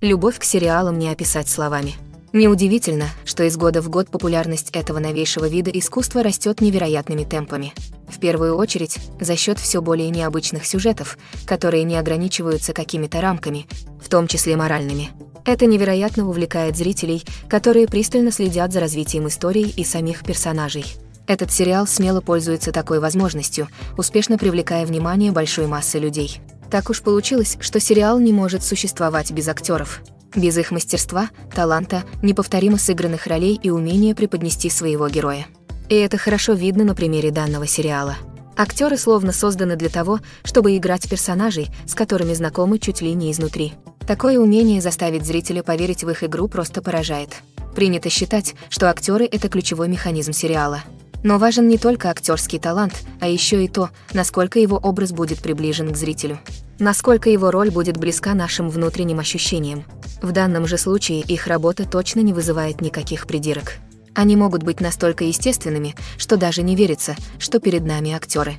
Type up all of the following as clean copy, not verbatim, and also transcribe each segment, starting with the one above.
Любовь к сериалам не описать словами. Неудивительно, что из года в год популярность этого новейшего вида искусства растет невероятными темпами. В первую очередь, за счет все более необычных сюжетов, которые не ограничиваются какими-то рамками, в том числе моральными. Это невероятно увлекает зрителей, которые пристально следят за развитием истории и самих персонажей. Этот сериал смело пользуется такой возможностью, успешно привлекая внимание большой массы людей. Так уж получилось, что сериал не может существовать без актеров. Без их мастерства, таланта, неповторимо сыгранных ролей и умения преподнести своего героя. И это хорошо видно на примере данного сериала. Актеры словно созданы для того, чтобы играть персонажей, с которыми знакомы чуть ли не изнутри. Такое умение заставить зрителя поверить в их игру просто поражает. Принято считать, что актеры – это ключевой механизм сериала. Но важен не только актерский талант, а еще и то, насколько его образ будет приближен к зрителю. Насколько его роль будет близка нашим внутренним ощущениям. В данном же случае их работа точно не вызывает никаких придирок. Они могут быть настолько естественными, что даже не верится, что перед нами актеры.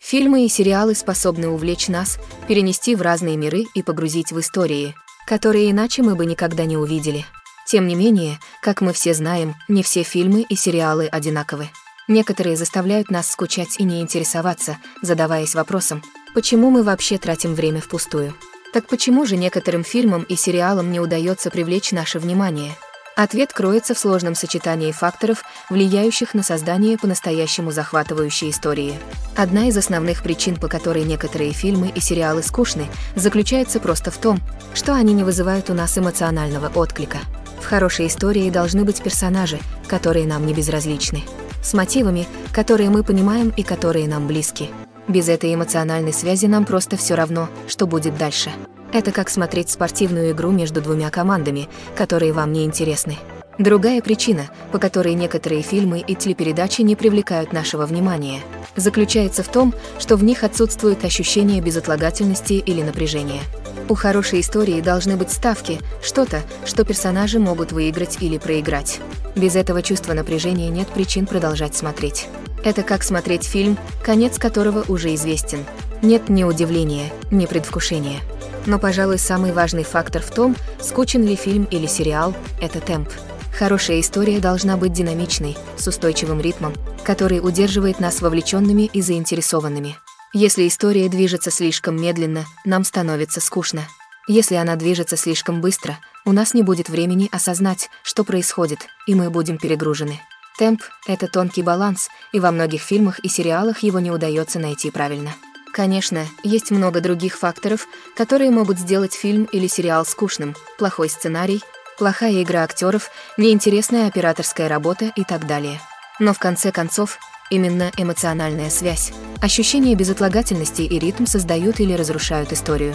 Фильмы и сериалы способны увлечь нас, перенести в разные миры и погрузить в истории, которые иначе мы бы никогда не увидели. Тем не менее, как мы все знаем, не все фильмы и сериалы одинаковы. Некоторые заставляют нас скучать и не интересоваться, задаваясь вопросом, почему мы вообще тратим время впустую. Так почему же некоторым фильмам и сериалам не удается привлечь наше внимание? Ответ кроется в сложном сочетании факторов, влияющих на создание по-настоящему захватывающей истории. Одна из основных причин, по которой некоторые фильмы и сериалы скучны, заключается просто в том, что они не вызывают у нас эмоционального отклика. В хорошей истории должны быть персонажи, которые нам не безразличны, с мотивами, которые мы понимаем и которые нам близки. Без этой эмоциональной связи нам просто все равно, что будет дальше. Это как смотреть спортивную игру между двумя командами, которые вам не интересны. Другая причина, по которой некоторые фильмы и телепередачи не привлекают нашего внимания, заключается в том, что в них отсутствует ощущение безотлагательности или напряжения. У хорошей истории должны быть ставки, что-то, что персонажи могут выиграть или проиграть. Без этого чувства напряжения нет причин продолжать смотреть. Это как смотреть фильм, конец которого уже известен. Нет ни удивления, ни предвкушения. Но, пожалуй, самый важный фактор в том, скучен ли фильм или сериал, это темп. Хорошая история должна быть динамичной, с устойчивым ритмом, который удерживает нас вовлеченными и заинтересованными. Если история движется слишком медленно, нам становится скучно. Если она движется слишком быстро, у нас не будет времени осознать, что происходит, и мы будем перегружены. Темп – это тонкий баланс, и во многих фильмах и сериалах его не удается найти правильно. Конечно, есть много других факторов, которые могут сделать фильм или сериал скучным – плохой сценарий, плохая игра актеров, неинтересная операторская работа и так далее. Но в конце концов, именно эмоциональная связь, ощущение безотлагательности и ритм создают или разрушают историю.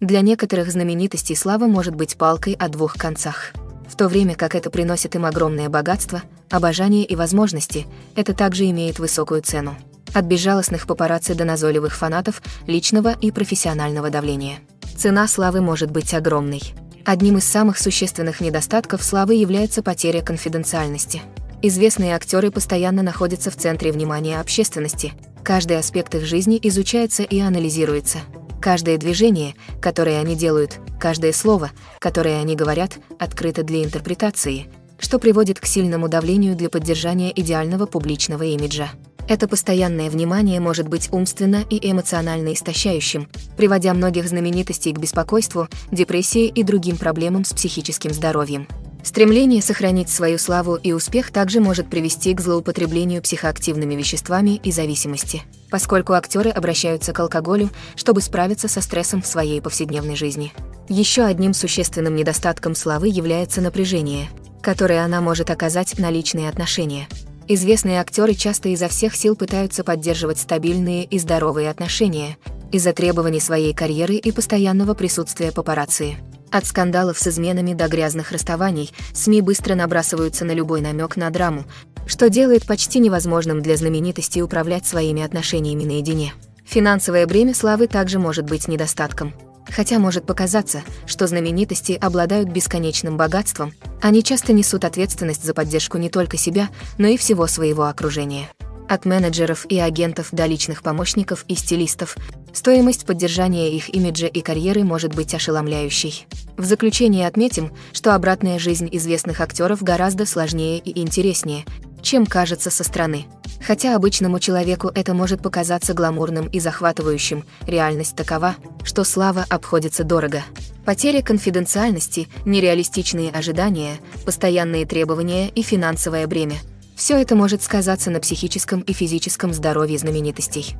Для некоторых знаменитостей слава может быть палкой о двух концах. В то время как это приносит им огромное богатство, обожание и возможности, это также имеет высокую цену. От безжалостных папарацци до назойливых фанатов, личного и профессионального давления. Цена славы может быть огромной. Одним из самых существенных недостатков славы является потеря конфиденциальности. Известные актеры постоянно находятся в центре внимания общественности. Каждый аспект их жизни изучается и анализируется. Каждое движение, которое они делают, каждое слово, которое они говорят, открыто для интерпретации, что приводит к сильному давлению для поддержания идеального публичного имиджа. Это постоянное внимание может быть умственно и эмоционально истощающим, приводя многих знаменитостей к беспокойству, депрессии и другим проблемам с психическим здоровьем. Стремление сохранить свою славу и успех также может привести к злоупотреблению психоактивными веществами и зависимости, поскольку актеры обращаются к алкоголю, чтобы справиться со стрессом в своей повседневной жизни. Еще одним существенным недостатком славы является напряжение, которое она может оказать на личные отношения. Известные актеры часто изо всех сил пытаются поддерживать стабильные и здоровые отношения из-за требований своей карьеры и постоянного присутствия папарацци. От скандалов с изменами до грязных расставаний СМИ быстро набрасываются на любой намек на драму, что делает почти невозможным для знаменитостей управлять своими отношениями наедине. Финансовое бремя славы также может быть недостатком. Хотя может показаться, что знаменитости обладают бесконечным богатством, они часто несут ответственность за поддержку не только себя, но и всего своего окружения. от менеджеров и агентов до личных помощников и стилистов, стоимость поддержания их имиджа и карьеры может быть ошеломляющей. В заключение отметим, что обратная жизнь известных актеров гораздо сложнее и интереснее, чем кажется со стороны. Хотя обычному человеку это может показаться гламурным и захватывающим, реальность такова, что слава обходится дорого. Потеря конфиденциальности, нереалистичные ожидания, постоянные требования и финансовое бремя – все это может сказаться на психическом и физическом здоровье знаменитостей.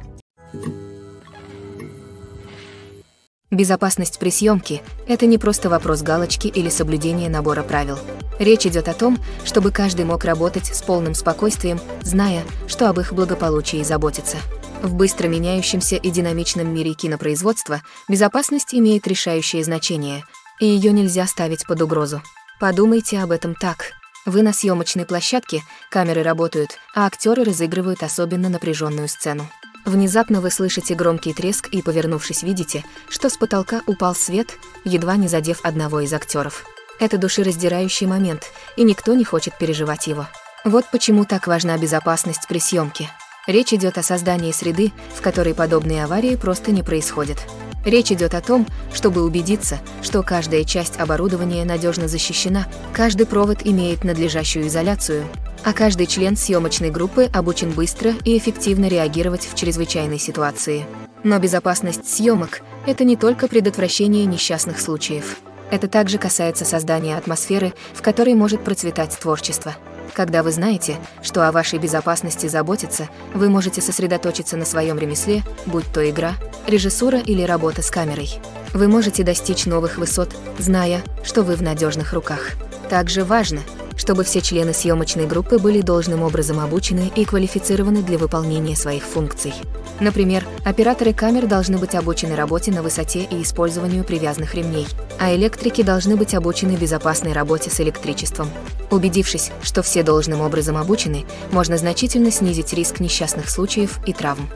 Безопасность при съемке – это не просто вопрос галочки или соблюдения набора правил. Речь идет о том, чтобы каждый мог работать с полным спокойствием, зная, что об их благополучии заботится. В быстро меняющемся и динамичном мире кинопроизводства безопасность имеет решающее значение, и ее нельзя ставить под угрозу. Подумайте об этом так. Вы на съемочной площадке, камеры работают, а актеры разыгрывают особенно напряженную сцену. Внезапно вы слышите громкий треск и, повернувшись, видите, что с потолка упал свет, едва не задев одного из актеров. Это душераздирающий момент, и никто не хочет переживать его. Вот почему так важна безопасность при съемке. Речь идет о создании среды, в которой подобные аварии просто не происходят. Речь идет о том, чтобы убедиться, что каждая часть оборудования надежно защищена, каждый провод имеет надлежащую изоляцию, а каждый член съемочной группы обучен быстро и эффективно реагировать в чрезвычайной ситуации. Но безопасность съемок – это не только предотвращение несчастных случаев. Это также касается создания атмосферы, в которой может процветать творчество. Когда вы знаете, что о вашей безопасности заботятся, вы можете сосредоточиться на своем ремесле, будь то игра, режиссура или работа с камерой. Вы можете достичь новых высот, зная, что вы в надежных руках. Также важно, чтобы все члены съемочной группы были должным образом обучены и квалифицированы для выполнения своих функций. Например, операторы камер должны быть обучены работе на высоте и использованию привязанных ремней, а электрики должны быть обучены безопасной работе с электричеством. Убедившись, что все должным образом обучены, можно значительно снизить риск несчастных случаев и травм.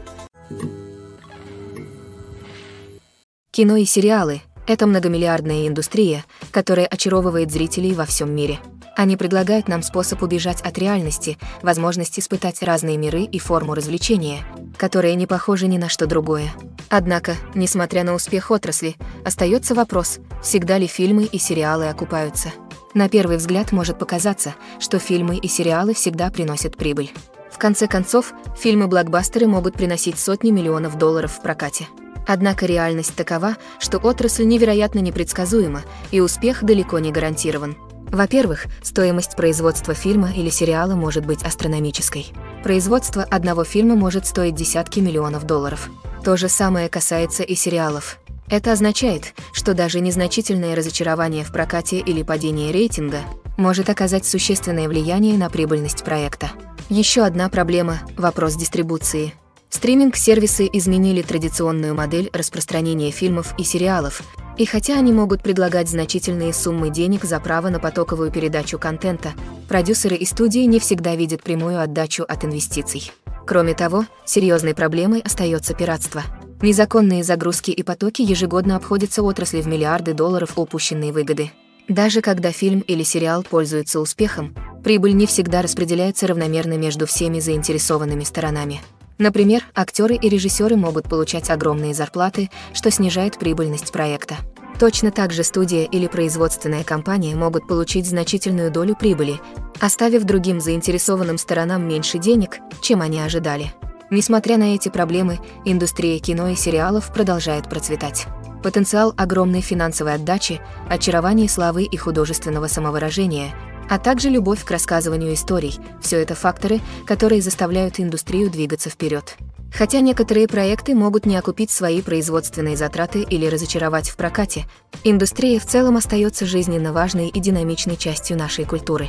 Кино и сериалы – это многомиллиардная индустрия, которая очаровывает зрителей во всем мире. Они предлагают нам способ убежать от реальности, возможность испытать разные миры и форму развлечения, которые не похожи ни на что другое. Однако, несмотря на успех отрасли, остается вопрос, всегда ли фильмы и сериалы окупаются. На первый взгляд может показаться, что фильмы и сериалы всегда приносят прибыль. В конце концов, фильмы-блокбастеры могут приносить сотни миллионов долларов в прокате. Однако реальность такова, что отрасль невероятно непредсказуема, и успех далеко не гарантирован. Во-первых, стоимость производства фильма или сериала может быть астрономической. Производство одного фильма может стоить десятки миллионов долларов. То же самое касается и сериалов. Это означает, что даже незначительное разочарование в прокате или падение рейтинга может оказать существенное влияние на прибыльность проекта. Еще одна проблема – вопрос дистрибуции. Стриминг-сервисы изменили традиционную модель распространения фильмов и сериалов, и хотя они могут предлагать значительные суммы денег за право на потоковую передачу контента, продюсеры и студии не всегда видят прямую отдачу от инвестиций. Кроме того, серьезной проблемой остается пиратство. Незаконные загрузки и потоки ежегодно обходятся отрасли в миллиарды долларов упущенной выгоды. Даже когда фильм или сериал пользуется успехом, прибыль не всегда распределяется равномерно между всеми заинтересованными сторонами. Например, актеры и режиссеры могут получать огромные зарплаты, что снижает прибыльность проекта. Точно так же студия или производственная компания могут получить значительную долю прибыли, оставив другим заинтересованным сторонам меньше денег, чем они ожидали. Несмотря на эти проблемы, индустрия кино и сериалов продолжает процветать. Потенциал огромной финансовой отдачи, очарование славы и художественного самовыражения – а также любовь к рассказыванию историй – все это факторы, которые заставляют индустрию двигаться вперед. Хотя некоторые проекты могут не окупить свои производственные затраты или разочаровать в прокате, индустрия в целом остается жизненно важной и динамичной частью нашей культуры.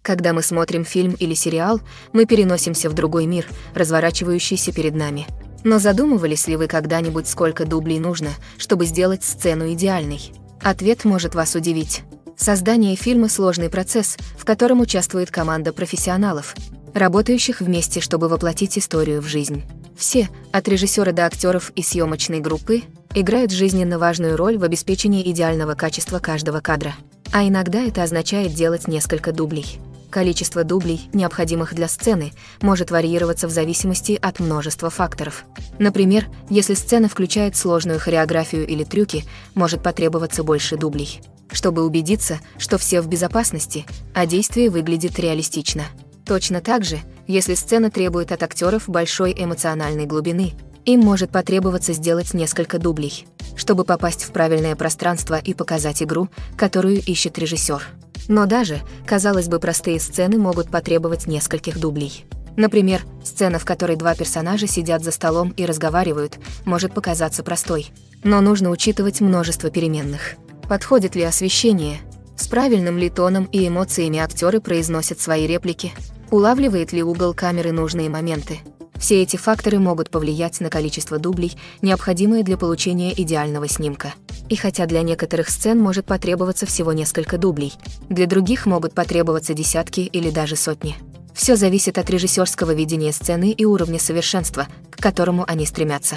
Когда мы смотрим фильм или сериал, мы переносимся в другой мир, разворачивающийся перед нами. Но задумывались ли вы когда-нибудь, сколько дублей нужно, чтобы сделать сцену идеальной? Ответ может вас удивить. Создание фильма – сложный процесс, в котором участвует команда профессионалов, работающих вместе, чтобы воплотить историю в жизнь. Все, от режиссера до актеров и съемочной группы, играют жизненно важную роль в обеспечении идеального качества каждого кадра. А иногда это означает делать несколько дублей. Количество дублей, необходимых для сцены, может варьироваться в зависимости от множества факторов. Например, если сцена включает сложную хореографию или трюки, может потребоваться больше дублей, чтобы убедиться, что все в безопасности, а действие выглядит реалистично. Точно так же, если сцена требует от актеров большой эмоциональной глубины, им может потребоваться сделать несколько дублей, чтобы попасть в правильное пространство и показать игру, которую ищет режиссер. Но даже, казалось бы, простые сцены могут потребовать нескольких дублей. Например, сцена, в которой два персонажа сидят за столом и разговаривают, может показаться простой, но нужно учитывать множество переменных. Подходит ли освещение? С правильным ли тоном и эмоциями актеры произносят свои реплики? Улавливает ли угол камеры нужные моменты? Все эти факторы могут повлиять на количество дублей, необходимое для получения идеального снимка. И хотя для некоторых сцен может потребоваться всего несколько дублей, для других могут потребоваться десятки или даже сотни. Все зависит от режиссерского видения сцены и уровня совершенства, к которому они стремятся.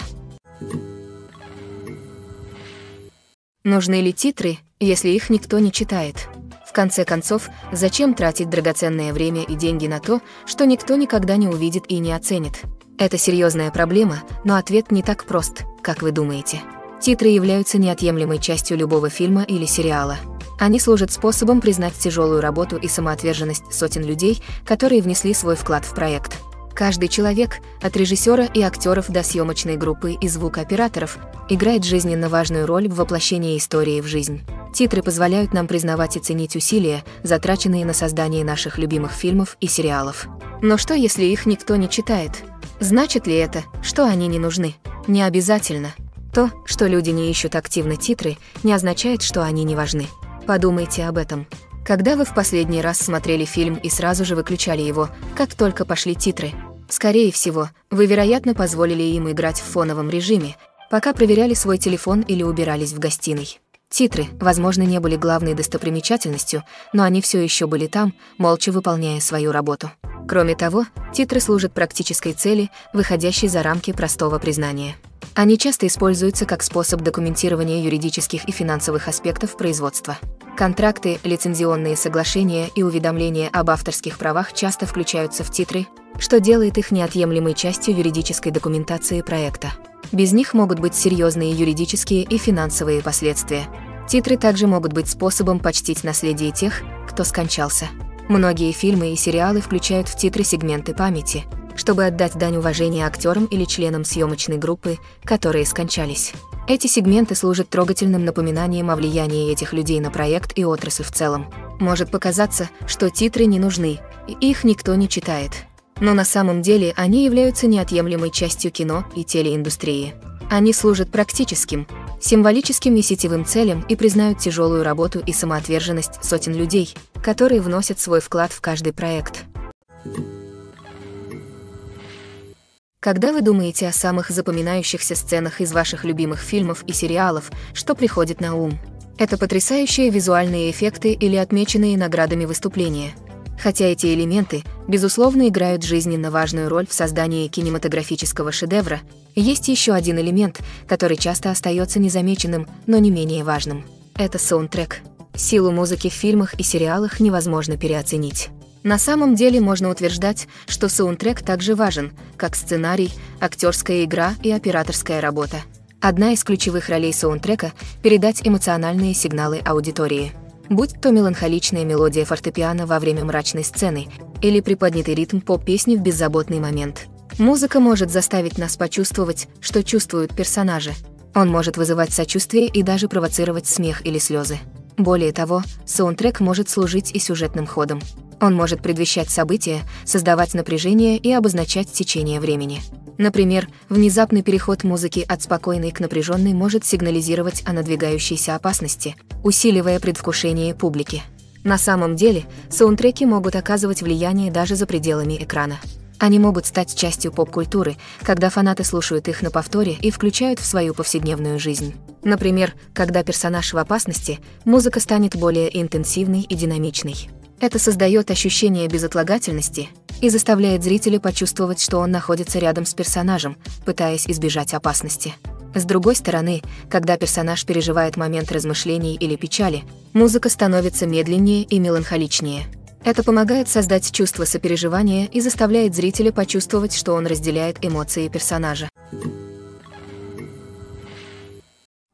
Нужны ли титры, если их никто не читает? В конце концов, зачем тратить драгоценное время и деньги на то, что никто никогда не увидит и не оценит? Это серьезная проблема, но ответ не так прост, как вы думаете. Титры являются неотъемлемой частью любого фильма или сериала. Они служат способом признать тяжелую работу и самоотверженность сотен людей, которые внесли свой вклад в проект. Каждый человек, от режиссера и актеров до съемочной группы и звукооператоров, играет жизненно важную роль в воплощении истории в жизнь. Титры позволяют нам признавать и ценить усилия, затраченные на создание наших любимых фильмов и сериалов. Но что, если их никто не читает? Значит ли это, что они не нужны? Не обязательно. То, что люди не ищут активно титры, не означает, что они не важны. Подумайте об этом. Когда вы в последний раз смотрели фильм и сразу же выключали его, как только пошли титры? Скорее всего, вы, вероятно, позволили им играть в фоновом режиме, пока проверяли свой телефон или убирались в гостиной. Титры, возможно, не были главной достопримечательностью, но они все еще были там, молча выполняя свою работу. Кроме того, титры служат практической цели, выходящей за рамки простого признания. Они часто используются как способ документирования юридических и финансовых аспектов производства. Контракты, лицензионные соглашения и уведомления об авторских правах часто включаются в титры, что делает их неотъемлемой частью юридической документации проекта. Без них могут быть серьезные юридические и финансовые последствия. Титры также могут быть способом почтить наследие тех, кто скончался. Многие фильмы и сериалы включают в титры сегменты памяти, чтобы отдать дань уважения актерам или членам съемочной группы, которые скончались. Эти сегменты служат трогательным напоминанием о влиянии этих людей на проект и отрасль в целом. Может показаться, что титры не нужны, и их никто не читает. Но на самом деле они являются неотъемлемой частью кино и телеиндустрии. Они служат практическим, символическим и сетевым целям и признают тяжелую работу и самоотверженность сотен людей, которые вносят свой вклад в каждый проект. Когда вы думаете о самых запоминающихся сценах из ваших любимых фильмов и сериалов, что приходит на ум? Это потрясающие визуальные эффекты или отмеченные наградами выступления. Хотя эти элементы, безусловно, играют жизненно важную роль в создании кинематографического шедевра, есть еще один элемент, который часто остается незамеченным, но не менее важным. Это саундтрек. Силу музыки в фильмах и сериалах невозможно переоценить. На самом деле можно утверждать, что саундтрек также важен, как сценарий, актерская игра и операторская работа. Одна из ключевых ролей саундтрека – передать эмоциональные сигналы аудитории. Будь то меланхоличная мелодия фортепиано во время мрачной сцены или приподнятый ритм поп-песни в беззаботный момент. Музыка может заставить нас почувствовать, что чувствуют персонажи. Он может вызывать сочувствие и даже провоцировать смех или слезы. Более того, саундтрек может служить и сюжетным ходом. Он может предвещать события, создавать напряжение и обозначать течение времени. Например, внезапный переход музыки от спокойной к напряженной может сигнализировать о надвигающейся опасности, усиливая предвкушение публики. На самом деле, саундтреки могут оказывать влияние даже за пределами экрана. Они могут стать частью поп-культуры, когда фанаты слушают их на повторе и включают в свою повседневную жизнь. Например, когда персонаж в опасности, музыка станет более интенсивной и динамичной. Это создает ощущение безотлагательности и заставляет зрителя почувствовать, что он находится рядом с персонажем, пытаясь избежать опасности. С другой стороны, когда персонаж переживает момент размышлений или печали, музыка становится медленнее и меланхоличнее. Это помогает создать чувство сопереживания и заставляет зрителя почувствовать, что он разделяет эмоции персонажа.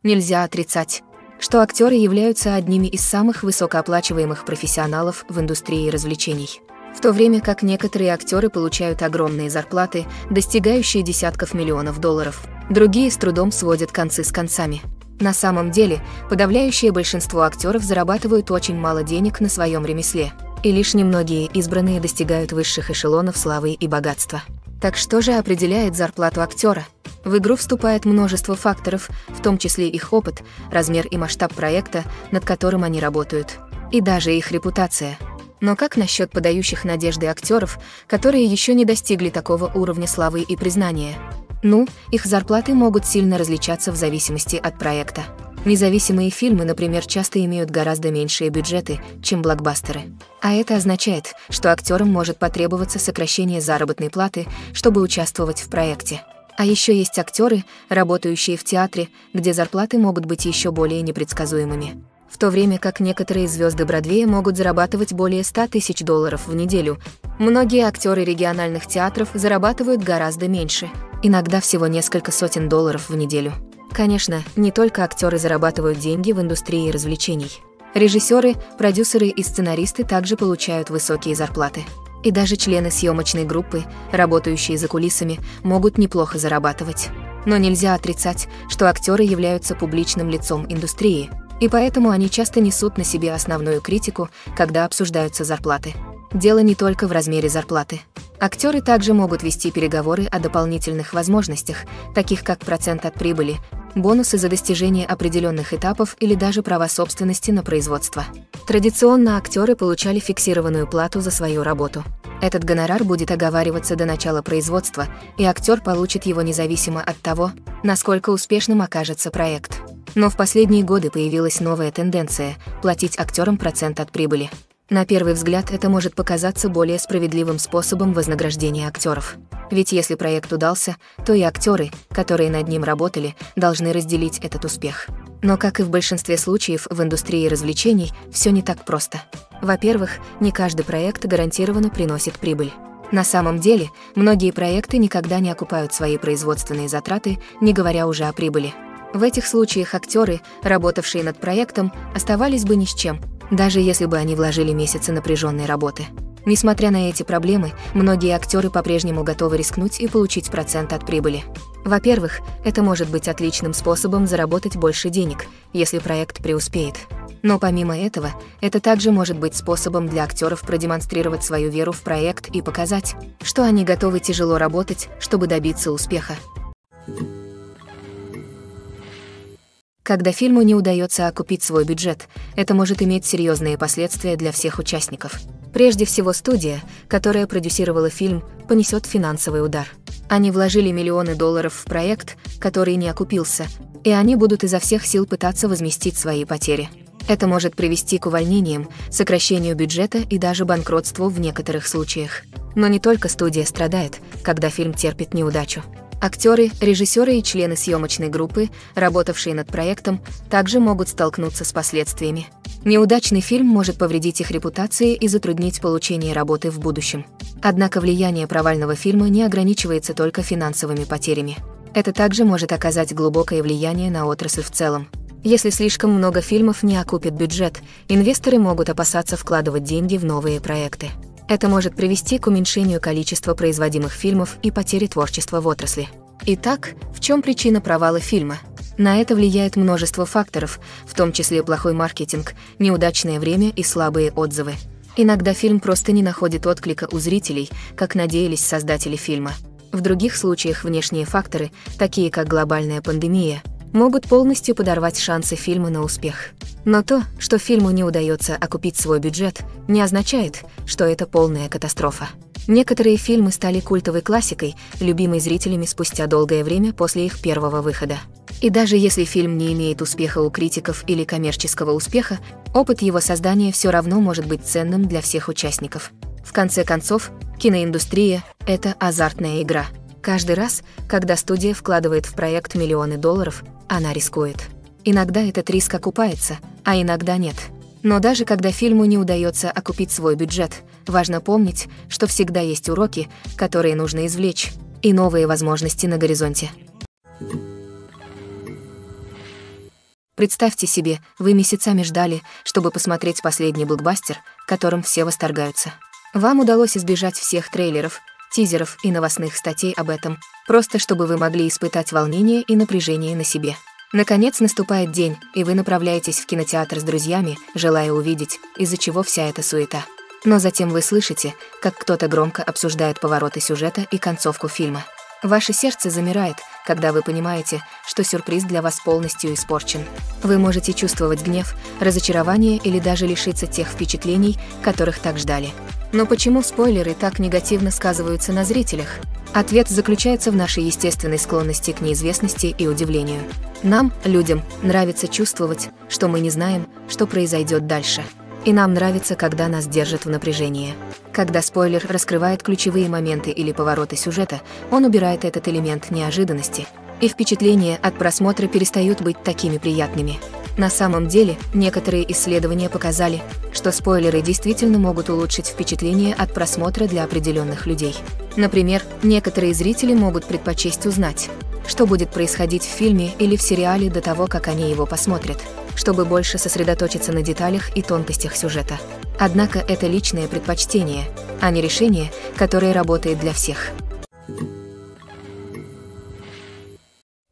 Нельзя отрицать, что актеры являются одними из самых высокооплачиваемых профессионалов в индустрии развлечений. В то время как некоторые актеры получают огромные зарплаты, достигающие десятков миллионов долларов, другие с трудом сводят концы с концами. На самом деле, подавляющее большинство актеров зарабатывают очень мало денег на своем ремесле, и лишь немногие избранные достигают высших эшелонов славы и богатства. Так что же определяет зарплату актера? В игру вступает множество факторов, в том числе их опыт, размер и масштаб проекта, над которым они работают, и даже их репутация. Но как насчет подающих надежды актеров, которые еще не достигли такого уровня славы и признания? Ну, их зарплаты могут сильно различаться в зависимости от проекта. Независимые фильмы, например, часто имеют гораздо меньшие бюджеты, чем блокбастеры. А это означает, что актерам может потребоваться сокращение заработной платы, чтобы участвовать в проекте. А еще есть актеры, работающие в театре, где зарплаты могут быть еще более непредсказуемыми. В то время как некоторые звезды Бродвея могут зарабатывать более 100 тысяч долларов в неделю, многие актеры региональных театров зарабатывают гораздо меньше, иногда всего несколько сотен долларов в неделю. Конечно, не только актеры зарабатывают деньги в индустрии развлечений. Режиссеры, продюсеры и сценаристы также получают высокие зарплаты. И даже члены съемочной группы, работающие за кулисами, могут неплохо зарабатывать. Но нельзя отрицать, что актеры являются публичным лицом индустрии, и поэтому они часто несут на себе основную критику, когда обсуждаются зарплаты. Дело не только в размере зарплаты. Актеры также могут вести переговоры о дополнительных возможностях, таких как процент от прибыли, бонусы за достижение определенных этапов или даже права собственности на производство. Традиционно актеры получали фиксированную плату за свою работу. Этот гонорар будет оговариваться до начала производства, и актер получит его независимо от того, насколько успешным окажется проект. Но в последние годы появилась новая тенденция – платить актерам процент от прибыли. На первый взгляд это может показаться более справедливым способом вознаграждения актеров. Ведь если проект удался, то и актеры, которые над ним работали, должны разделить этот успех. Но как и в большинстве случаев в индустрии развлечений, все не так просто. Во-первых, не каждый проект гарантированно приносит прибыль. На самом деле, многие проекты никогда не окупают свои производственные затраты, не говоря уже о прибыли. В этих случаях актеры, работавшие над проектом, оставались бы ни с чем, даже если бы они вложили месяцы напряженной работы. Несмотря на эти проблемы, многие актеры по-прежнему готовы рискнуть и получить процент от прибыли. Во-первых, это может быть отличным способом заработать больше денег, если проект преуспеет. Но помимо этого, это также может быть способом для актеров продемонстрировать свою веру в проект и показать, что они готовы тяжело работать, чтобы добиться успеха. Когда фильму не удается окупить свой бюджет, это может иметь серьезные последствия для всех участников. Прежде всего, студия, которая продюсировала фильм, понесет финансовый удар. Они вложили миллионы долларов в проект, который не окупился, и они будут изо всех сил пытаться возместить свои потери. Это может привести к увольнениям, сокращению бюджета и даже банкротству в некоторых случаях. Но не только студия страдает, когда фильм терпит неудачу. Актеры, режиссеры и члены съемочной группы, работавшие над проектом, также могут столкнуться с последствиями. Неудачный фильм может повредить их репутации и затруднить получение работы в будущем. Однако влияние провального фильма не ограничивается только финансовыми потерями. Это также может оказать глубокое влияние на отрасль в целом. Если слишком много фильмов не окупит бюджет, инвесторы могут опасаться вкладывать деньги в новые проекты. Это может привести к уменьшению количества производимых фильмов и потере творчества в отрасли. Итак, в чем причина провала фильма? На это влияет множество факторов, в том числе плохой маркетинг, неудачное время и слабые отзывы. Иногда фильм просто не находит отклика у зрителей, как надеялись создатели фильма. В других случаях внешние факторы, такие как глобальная пандемия, могут полностью подорвать шансы фильма на успех. Но то, что фильму не удается окупить свой бюджет, не означает, что это полная катастрофа. Некоторые фильмы стали культовой классикой, любимой зрителями спустя долгое время после их первого выхода. И даже если фильм не имеет успеха у критиков или коммерческого успеха, опыт его создания все равно может быть ценным для всех участников. В конце концов, киноиндустрия – это азартная игра. Каждый раз, когда студия вкладывает в проект миллионы долларов, она рискует. Иногда этот риск окупается, а иногда нет. Но даже когда фильму не удается окупить свой бюджет, Важно помнить, что всегда есть уроки, которые нужно извлечь, и новые возможности на горизонте. Представьте себе, вы месяцами ждали, чтобы посмотреть последний блокбастер, которым все восторгаются. Вам удалось избежать всех трейлеров, тизеров и новостных статей об этом, просто чтобы вы могли испытать волнение и напряжение на себе. Наконец наступает день, и вы направляетесь в кинотеатр с друзьями, желая увидеть, из-за чего вся эта суета. Но затем вы слышите, как кто-то громко обсуждает повороты сюжета и концовку фильма. Ваше сердце замирает, когда вы понимаете, что сюрприз для вас полностью испорчен. Вы можете чувствовать гнев, разочарование или даже лишиться тех впечатлений, которых так ждали. Но почему спойлеры так негативно сказываются на зрителях? Ответ заключается в нашей естественной склонности к неизвестности и удивлению. Нам, людям, нравится чувствовать, что мы не знаем, что произойдет дальше. И нам нравится, когда нас держат в напряжении. Когда спойлер раскрывает ключевые моменты или повороты сюжета, он убирает этот элемент неожиданности. И впечатления от просмотра перестают быть такими приятными. На самом деле, некоторые исследования показали, что спойлеры действительно могут улучшить впечатление от просмотра для определенных людей. Например, некоторые зрители могут предпочесть узнать, что будет происходить в фильме или в сериале до того, как они его посмотрят, чтобы больше сосредоточиться на деталях и тонкостях сюжета. Однако это личное предпочтение, а не решение, которое работает для всех.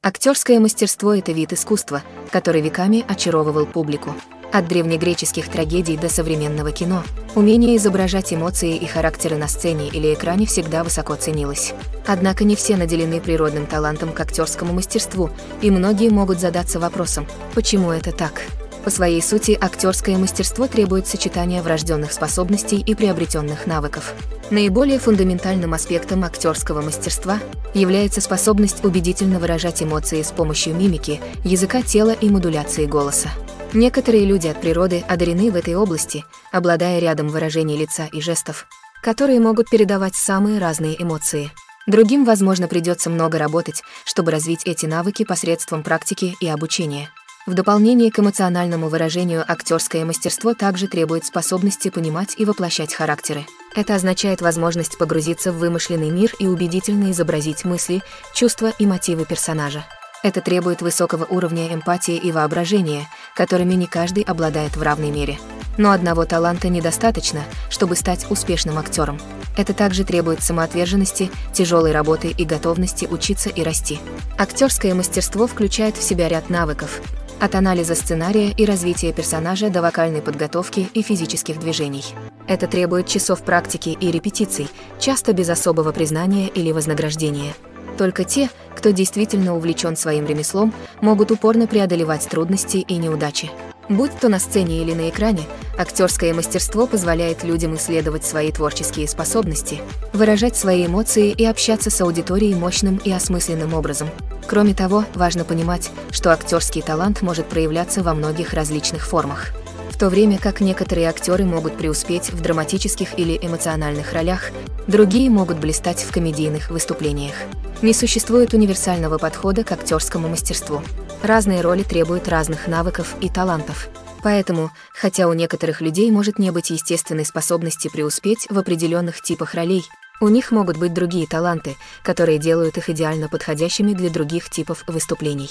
Актерское мастерство – это вид искусства, который веками очаровывал публику. От древнегреческих трагедий до современного кино умение изображать эмоции и характеры на сцене или экране всегда высоко ценилось. Однако не все наделены природным талантом к актерскому мастерству, и многие могут задаться вопросом, почему это так? По своей сути, актерское мастерство требует сочетания врожденных способностей и приобретенных навыков. Наиболее фундаментальным аспектом актерского мастерства является способность убедительно выражать эмоции с помощью мимики, языка тела и модуляции голоса. Некоторые люди от природы одарены в этой области, обладая рядом выражений лица и жестов, которые могут передавать самые разные эмоции. Другим, возможно, придется много работать, чтобы развить эти навыки посредством практики и обучения. В дополнение к эмоциональному выражению актерское мастерство также требует способности понимать и воплощать характеры. Это означает возможность погрузиться в вымышленный мир и убедительно изобразить мысли, чувства и мотивы персонажа. Это требует высокого уровня эмпатии и воображения, которыми не каждый обладает в равной мере. Но одного таланта недостаточно, чтобы стать успешным актером. Это также требует самоотверженности, тяжелой работы и готовности учиться и расти. Актерское мастерство включает в себя ряд навыков, от анализа сценария и развития персонажа до вокальной подготовки и физических движений. Это требует часов практики и репетиций, часто без особого признания или вознаграждения. Только те, кто действительно увлечен своим ремеслом, могут упорно преодолевать трудности и неудачи. Будь то на сцене или на экране, актерское мастерство позволяет людям исследовать свои творческие способности, выражать свои эмоции и общаться с аудиторией мощным и осмысленным образом. Кроме того, важно понимать, что актерский талант может проявляться во многих различных формах. В то время как некоторые актеры могут преуспеть в драматических или эмоциональных ролях, другие могут блистать в комедийных выступлениях. Не существует универсального подхода к актерскому мастерству. Разные роли требуют разных навыков и талантов. Поэтому, хотя у некоторых людей может не быть естественной способности преуспеть в определенных типах ролей, у них могут быть другие таланты, которые делают их идеально подходящими для других типов выступлений.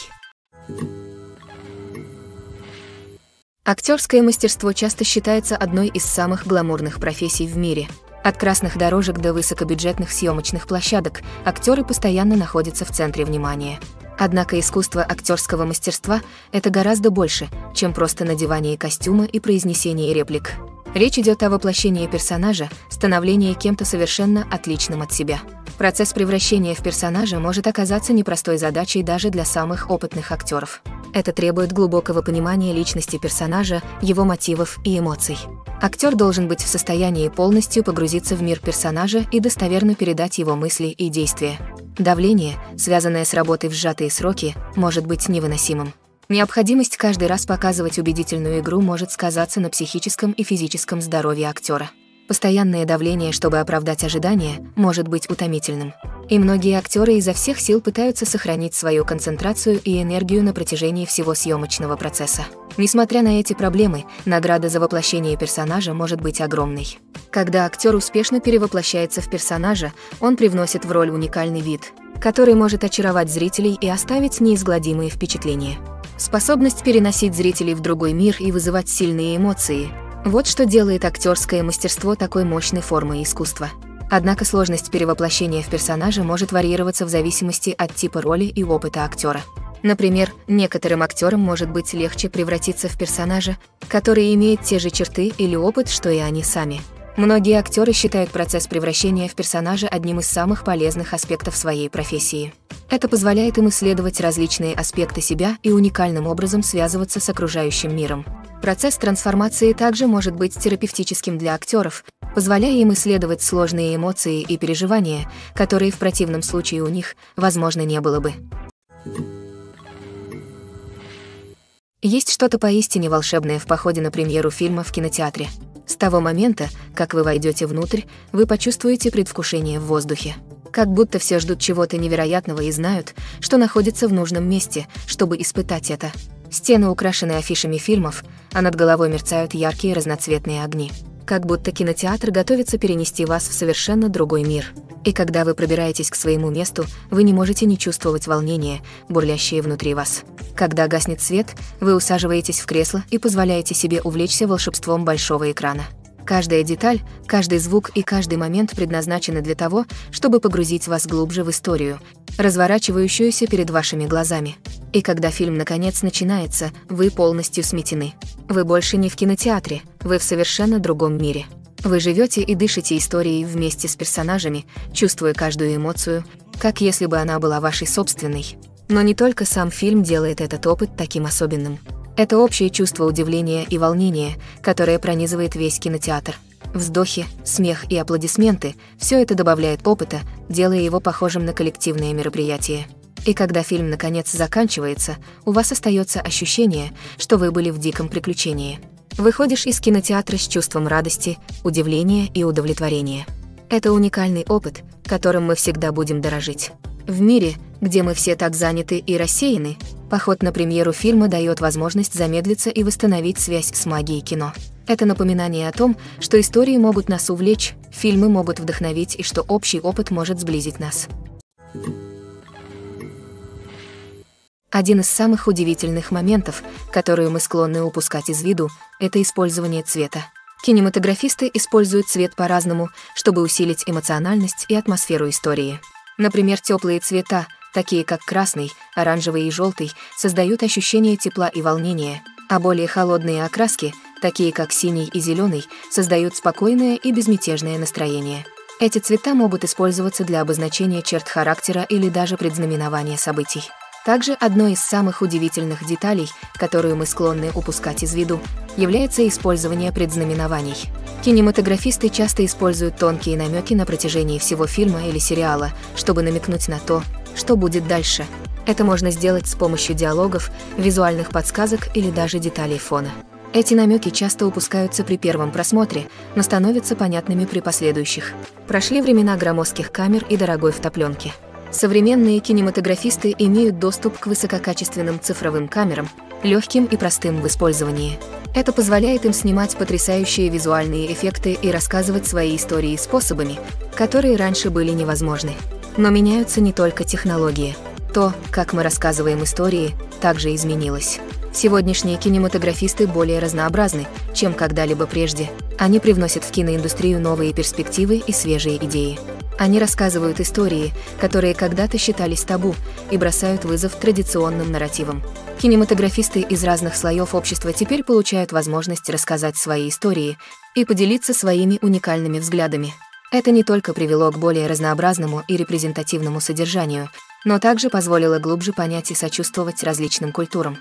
Актерское мастерство часто считается одной из самых гламурных профессий в мире. От красных дорожек до высокобюджетных съемочных площадок актеры постоянно находятся в центре внимания. Однако искусство актерского мастерства – это гораздо больше, чем просто надевание костюма и произнесение реплик. Речь идет о воплощении персонажа, становлении кем-то совершенно отличным от себя. Процесс превращения в персонажа может оказаться непростой задачей даже для самых опытных актеров. Это требует глубокого понимания личности персонажа, его мотивов и эмоций. Актер должен быть в состоянии полностью погрузиться в мир персонажа и достоверно передать его мысли и действия. Давление, связанное с работой в сжатые сроки, может быть невыносимым. Необходимость каждый раз показывать убедительную игру может сказаться на психическом и физическом здоровье актера. Постоянное давление, чтобы оправдать ожидания, может быть утомительным. И многие актеры изо всех сил пытаются сохранить свою концентрацию и энергию на протяжении всего съемочного процесса. Несмотря на эти проблемы, награда за воплощение персонажа может быть огромной. Когда актер успешно перевоплощается в персонажа, он привносит в роль уникальный вид, который может очаровать зрителей и оставить неизгладимые впечатления. Способность переносить зрителей в другой мир и вызывать сильные эмоции – вот что делает актерское мастерство такой мощной формой искусства. Однако сложность перевоплощения в персонажа может варьироваться в зависимости от типа роли и опыта актера. Например, некоторым актерам может быть легче превратиться в персонажа, который имеет те же черты или опыт, что и они сами. Многие актеры считают процесс превращения в персонажа одним из самых полезных аспектов своей профессии. Это позволяет им исследовать различные аспекты себя и уникальным образом связываться с окружающим миром. Процесс трансформации также может быть терапевтическим для актеров, позволяя им исследовать сложные эмоции и переживания, которые в противном случае у них, возможно, не было бы. Есть что-то поистине волшебное в походе на премьеру фильма в кинотеатре. С того момента, как вы войдете внутрь, вы почувствуете предвкушение в воздухе. Как будто все ждут чего-то невероятного и знают, что находится в нужном месте, чтобы испытать это. Стены украшены афишами фильмов, а над головой мерцают яркие разноцветные огни. Как будто кинотеатр готовится перенести вас в совершенно другой мир. И когда вы пробираетесь к своему месту, вы не можете не чувствовать волнения, бурлящее внутри вас. Когда гаснет свет, вы усаживаетесь в кресло и позволяете себе увлечься волшебством большого экрана. Каждая деталь, каждый звук и каждый момент предназначены для того, чтобы погрузить вас глубже в историю, разворачивающуюся перед вашими глазами. И когда фильм наконец начинается, вы полностью сметены. Вы больше не в кинотеатре, вы в совершенно другом мире. Вы живете и дышите историей вместе с персонажами, чувствуя каждую эмоцию, как если бы она была вашей собственной. Но не только сам фильм делает этот опыт таким особенным. Это общее чувство удивления и волнения, которое пронизывает весь кинотеатр. Вздохи, смех и аплодисменты – все это добавляет опыта, делая его похожим на коллективное мероприятие. И когда фильм наконец заканчивается, у вас остается ощущение, что вы были в диком приключении. Выходишь из кинотеатра с чувством радости, удивления и удовлетворения. Это уникальный опыт, которым мы всегда будем дорожить. В мире, где мы все так заняты и рассеяны, поход на премьеру фильма дает возможность замедлиться и восстановить связь с магией кино. Это напоминание о том, что истории могут нас увлечь, фильмы могут вдохновить и что общий опыт может сблизить нас. Один из самых удивительных моментов, которые мы склонны упускать из виду, это использование цвета. Кинематографисты используют цвет по-разному, чтобы усилить эмоциональность и атмосферу истории. Например, теплые цвета, такие как красный, оранжевый и желтый, создают ощущение тепла и волнения, а более холодные окраски, такие как синий и зеленый, создают спокойное и безмятежное настроение. Эти цвета могут использоваться для обозначения черт характера или даже предзнаменования событий. Также одной из самых удивительных деталей, которую мы склонны упускать из виду, является использование предзнаменований. Кинематографисты часто используют тонкие намеки на протяжении всего фильма или сериала, чтобы намекнуть на то, что будет дальше. Это можно сделать с помощью диалогов, визуальных подсказок или даже деталей фона. Эти намеки часто упускаются при первом просмотре, но становятся понятными при последующих. Прошли времена громоздких камер и дорогой втопленки. Современные кинематографисты имеют доступ к высококачественным цифровым камерам, легким и простым в использовании. Это позволяет им снимать потрясающие визуальные эффекты и рассказывать свои истории способами, которые раньше были невозможны. Но меняются не только технологии. То, как мы рассказываем истории, также изменилось. Сегодняшние кинематографисты более разнообразны, чем когда-либо прежде. Они привносят в киноиндустрию новые перспективы и свежие идеи. Они рассказывают истории, которые когда-то считались табу, и бросают вызов традиционным нарративам. Кинематографисты из разных слоев общества теперь получают возможность рассказать свои истории и поделиться своими уникальными взглядами. Это не только привело к более разнообразному и репрезентативному содержанию, но также позволило глубже понять и сочувствовать различным культурам.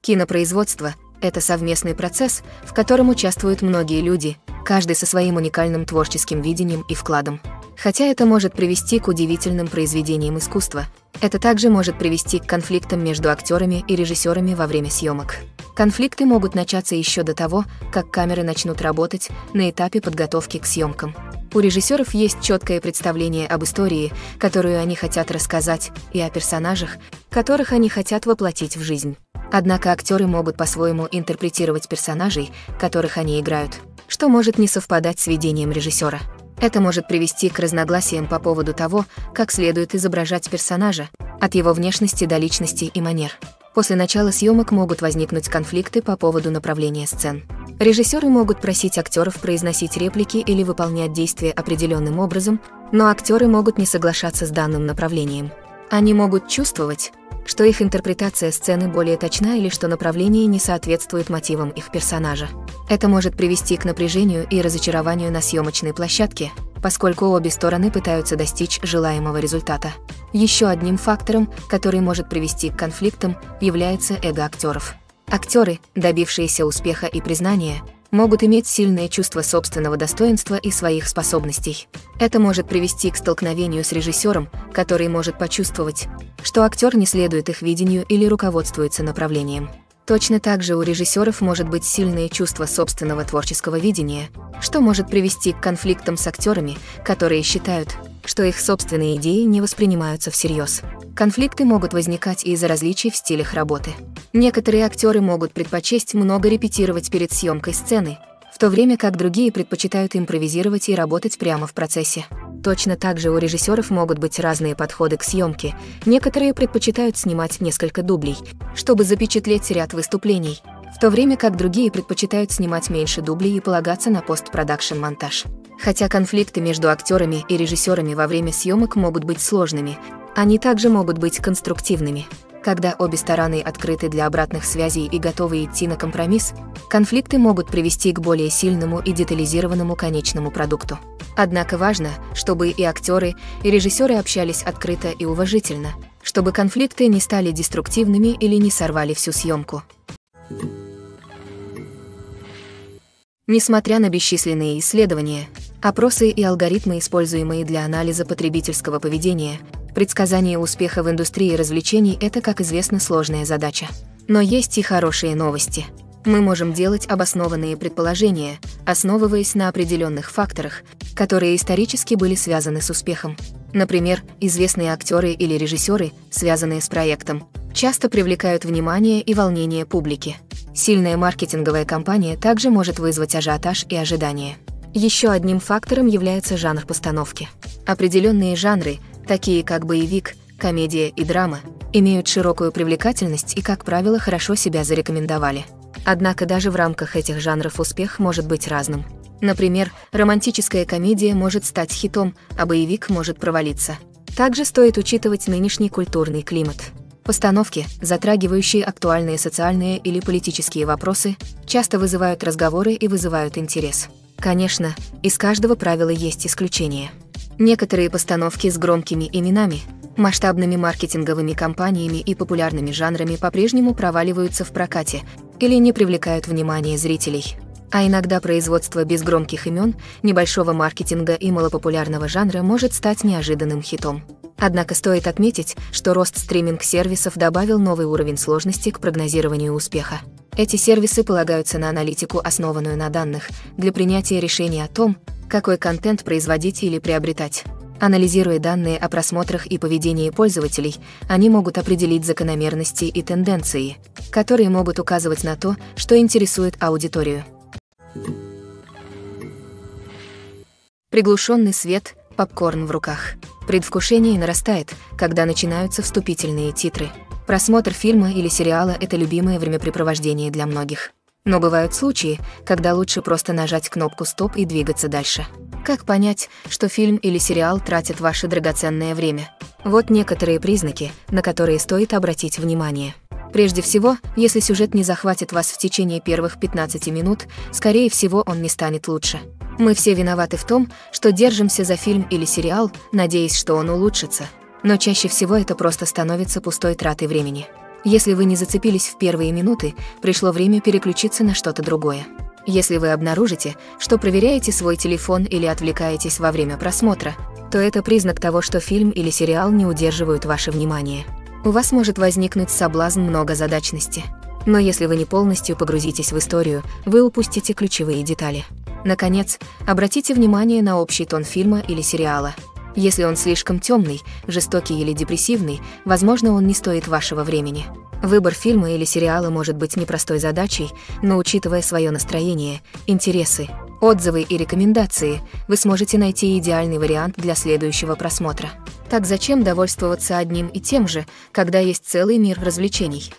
Кинопроизводство – это совместный процесс, в котором участвуют многие люди, каждый со своим уникальным творческим видением и вкладом. Хотя это может привести к удивительным произведениям искусства, это также может привести к конфликтам между актерами и режиссерами во время съемок. Конфликты могут начаться еще до того, как камеры начнут работать, на этапе подготовки к съемкам. У режиссеров есть четкое представление об истории, которую они хотят рассказать, и о персонажах, которых они хотят воплотить в жизнь. Однако актеры могут по-своему интерпретировать персонажей, которых они играют, что может не совпадать с видением режиссера. Это может привести к разногласиям по поводу того, как следует изображать персонажа, от его внешности до личности и манер. После начала съемок могут возникнуть конфликты по поводу направления сцен. Режиссеры могут просить актеров произносить реплики или выполнять действия определенным образом, но актеры могут не соглашаться с данным направлением. Они могут чувствовать, что их интерпретация сцены более точна или что направление не соответствует мотивам их персонажа. Это может привести к напряжению и разочарованию на съемочной площадке, поскольку обе стороны пытаются достичь желаемого результата. Еще одним фактором, который может привести к конфликтам, является эго актеров. Актеры, добившиеся успеха и признания, могут иметь сильное чувство собственного достоинства и своих способностей. Это может привести к столкновению с режиссером, который может почувствовать, что актер не следует их видению или руководствуется направлением. Точно так же у режиссеров может быть сильное чувство собственного творческого видения, что может привести к конфликтам с актерами, которые считают, что их собственные идеи не воспринимаются всерьез. Конфликты могут возникать из-за различий в стилях работы. Некоторые актеры могут предпочесть много репетировать перед съемкой сцены, в то время как другие предпочитают импровизировать и работать прямо в процессе. Точно так же у режиссеров могут быть разные подходы к съемке. Некоторые предпочитают снимать несколько дублей, чтобы запечатлеть ряд выступлений, в то время как другие предпочитают снимать меньше дублей и полагаться на постпродакшн-монтаж. Хотя конфликты между актерами и режиссерами во время съемок могут быть сложными, они также могут быть конструктивными. Когда обе стороны открыты для обратных связей и готовы идти на компромисс, конфликты могут привести к более сильному и детализированному конечному продукту. Однако важно, чтобы и актеры, и режиссеры общались открыто и уважительно, чтобы конфликты не стали деструктивными или не сорвали всю съемку. Несмотря на бесчисленные исследования, опросы и алгоритмы, используемые для анализа потребительского поведения, предсказание успеха в индустрии развлечений – это, как известно, сложная задача. Но есть и хорошие новости. Мы можем делать обоснованные предположения, основываясь на определенных факторах, которые исторически были связаны с успехом. Например, известные актеры или режиссеры, связанные с проектом, часто привлекают внимание и волнение публики. Сильная маркетинговая кампания также может вызвать ажиотаж и ожидания. Еще одним фактором является жанр постановки. Определенные жанры, такие как боевик, комедия и драма, имеют широкую привлекательность и, как правило, хорошо себя зарекомендовали. Однако даже в рамках этих жанров успех может быть разным. Например, романтическая комедия может стать хитом, а боевик может провалиться. Также стоит учитывать нынешний культурный климат. Постановки, затрагивающие актуальные социальные или политические вопросы, часто вызывают разговоры и вызывают интерес. Конечно, из каждого правила есть исключения. Некоторые постановки с громкими именами, масштабными маркетинговыми кампаниями и популярными жанрами по-прежнему проваливаются в прокате или не привлекают внимания зрителей. А иногда производство без громких имен, небольшого маркетинга и малопопулярного жанра может стать неожиданным хитом. Однако стоит отметить, что рост стриминг-сервисов добавил новый уровень сложности к прогнозированию успеха. Эти сервисы полагаются на аналитику, основанную на данных, для принятия решений о том, какой контент производить или приобретать. Анализируя данные о просмотрах и поведении пользователей, они могут определить закономерности и тенденции, которые могут указывать на то, что интересует аудиторию. Приглушенный свет, попкорн в руках. Предвкушение нарастает, когда начинаются вступительные титры. Просмотр фильма или сериала – это любимое времяпрепровождение для многих. Но бывают случаи, когда лучше просто нажать кнопку «Стоп» и двигаться дальше. Как понять, что фильм или сериал тратят ваше драгоценное время? Вот некоторые признаки, на которые стоит обратить внимание. Прежде всего, если сюжет не захватит вас в течение первых 15 минут, скорее всего, он не станет лучше. Мы все виноваты в том, что держимся за фильм или сериал, надеясь, что он улучшится. Но чаще всего это просто становится пустой тратой времени. Если вы не зацепились в первые минуты, пришло время переключиться на что-то другое. Если вы обнаружите, что проверяете свой телефон или отвлекаетесь во время просмотра, то это признак того, что фильм или сериал не удерживают ваше внимание. У вас может возникнуть соблазн многозадачности. Но если вы не полностью погрузитесь в историю, вы упустите ключевые детали. Наконец, обратите внимание на общий тон фильма или сериала. Если он слишком темный, жестокий или депрессивный, возможно, он не стоит вашего времени. Выбор фильма или сериала может быть непростой задачей, но учитывая свое настроение, интересы, отзывы и рекомендации, вы сможете найти идеальный вариант для следующего просмотра. Так зачем довольствоваться одним и тем же, когда есть целый мир развлечений?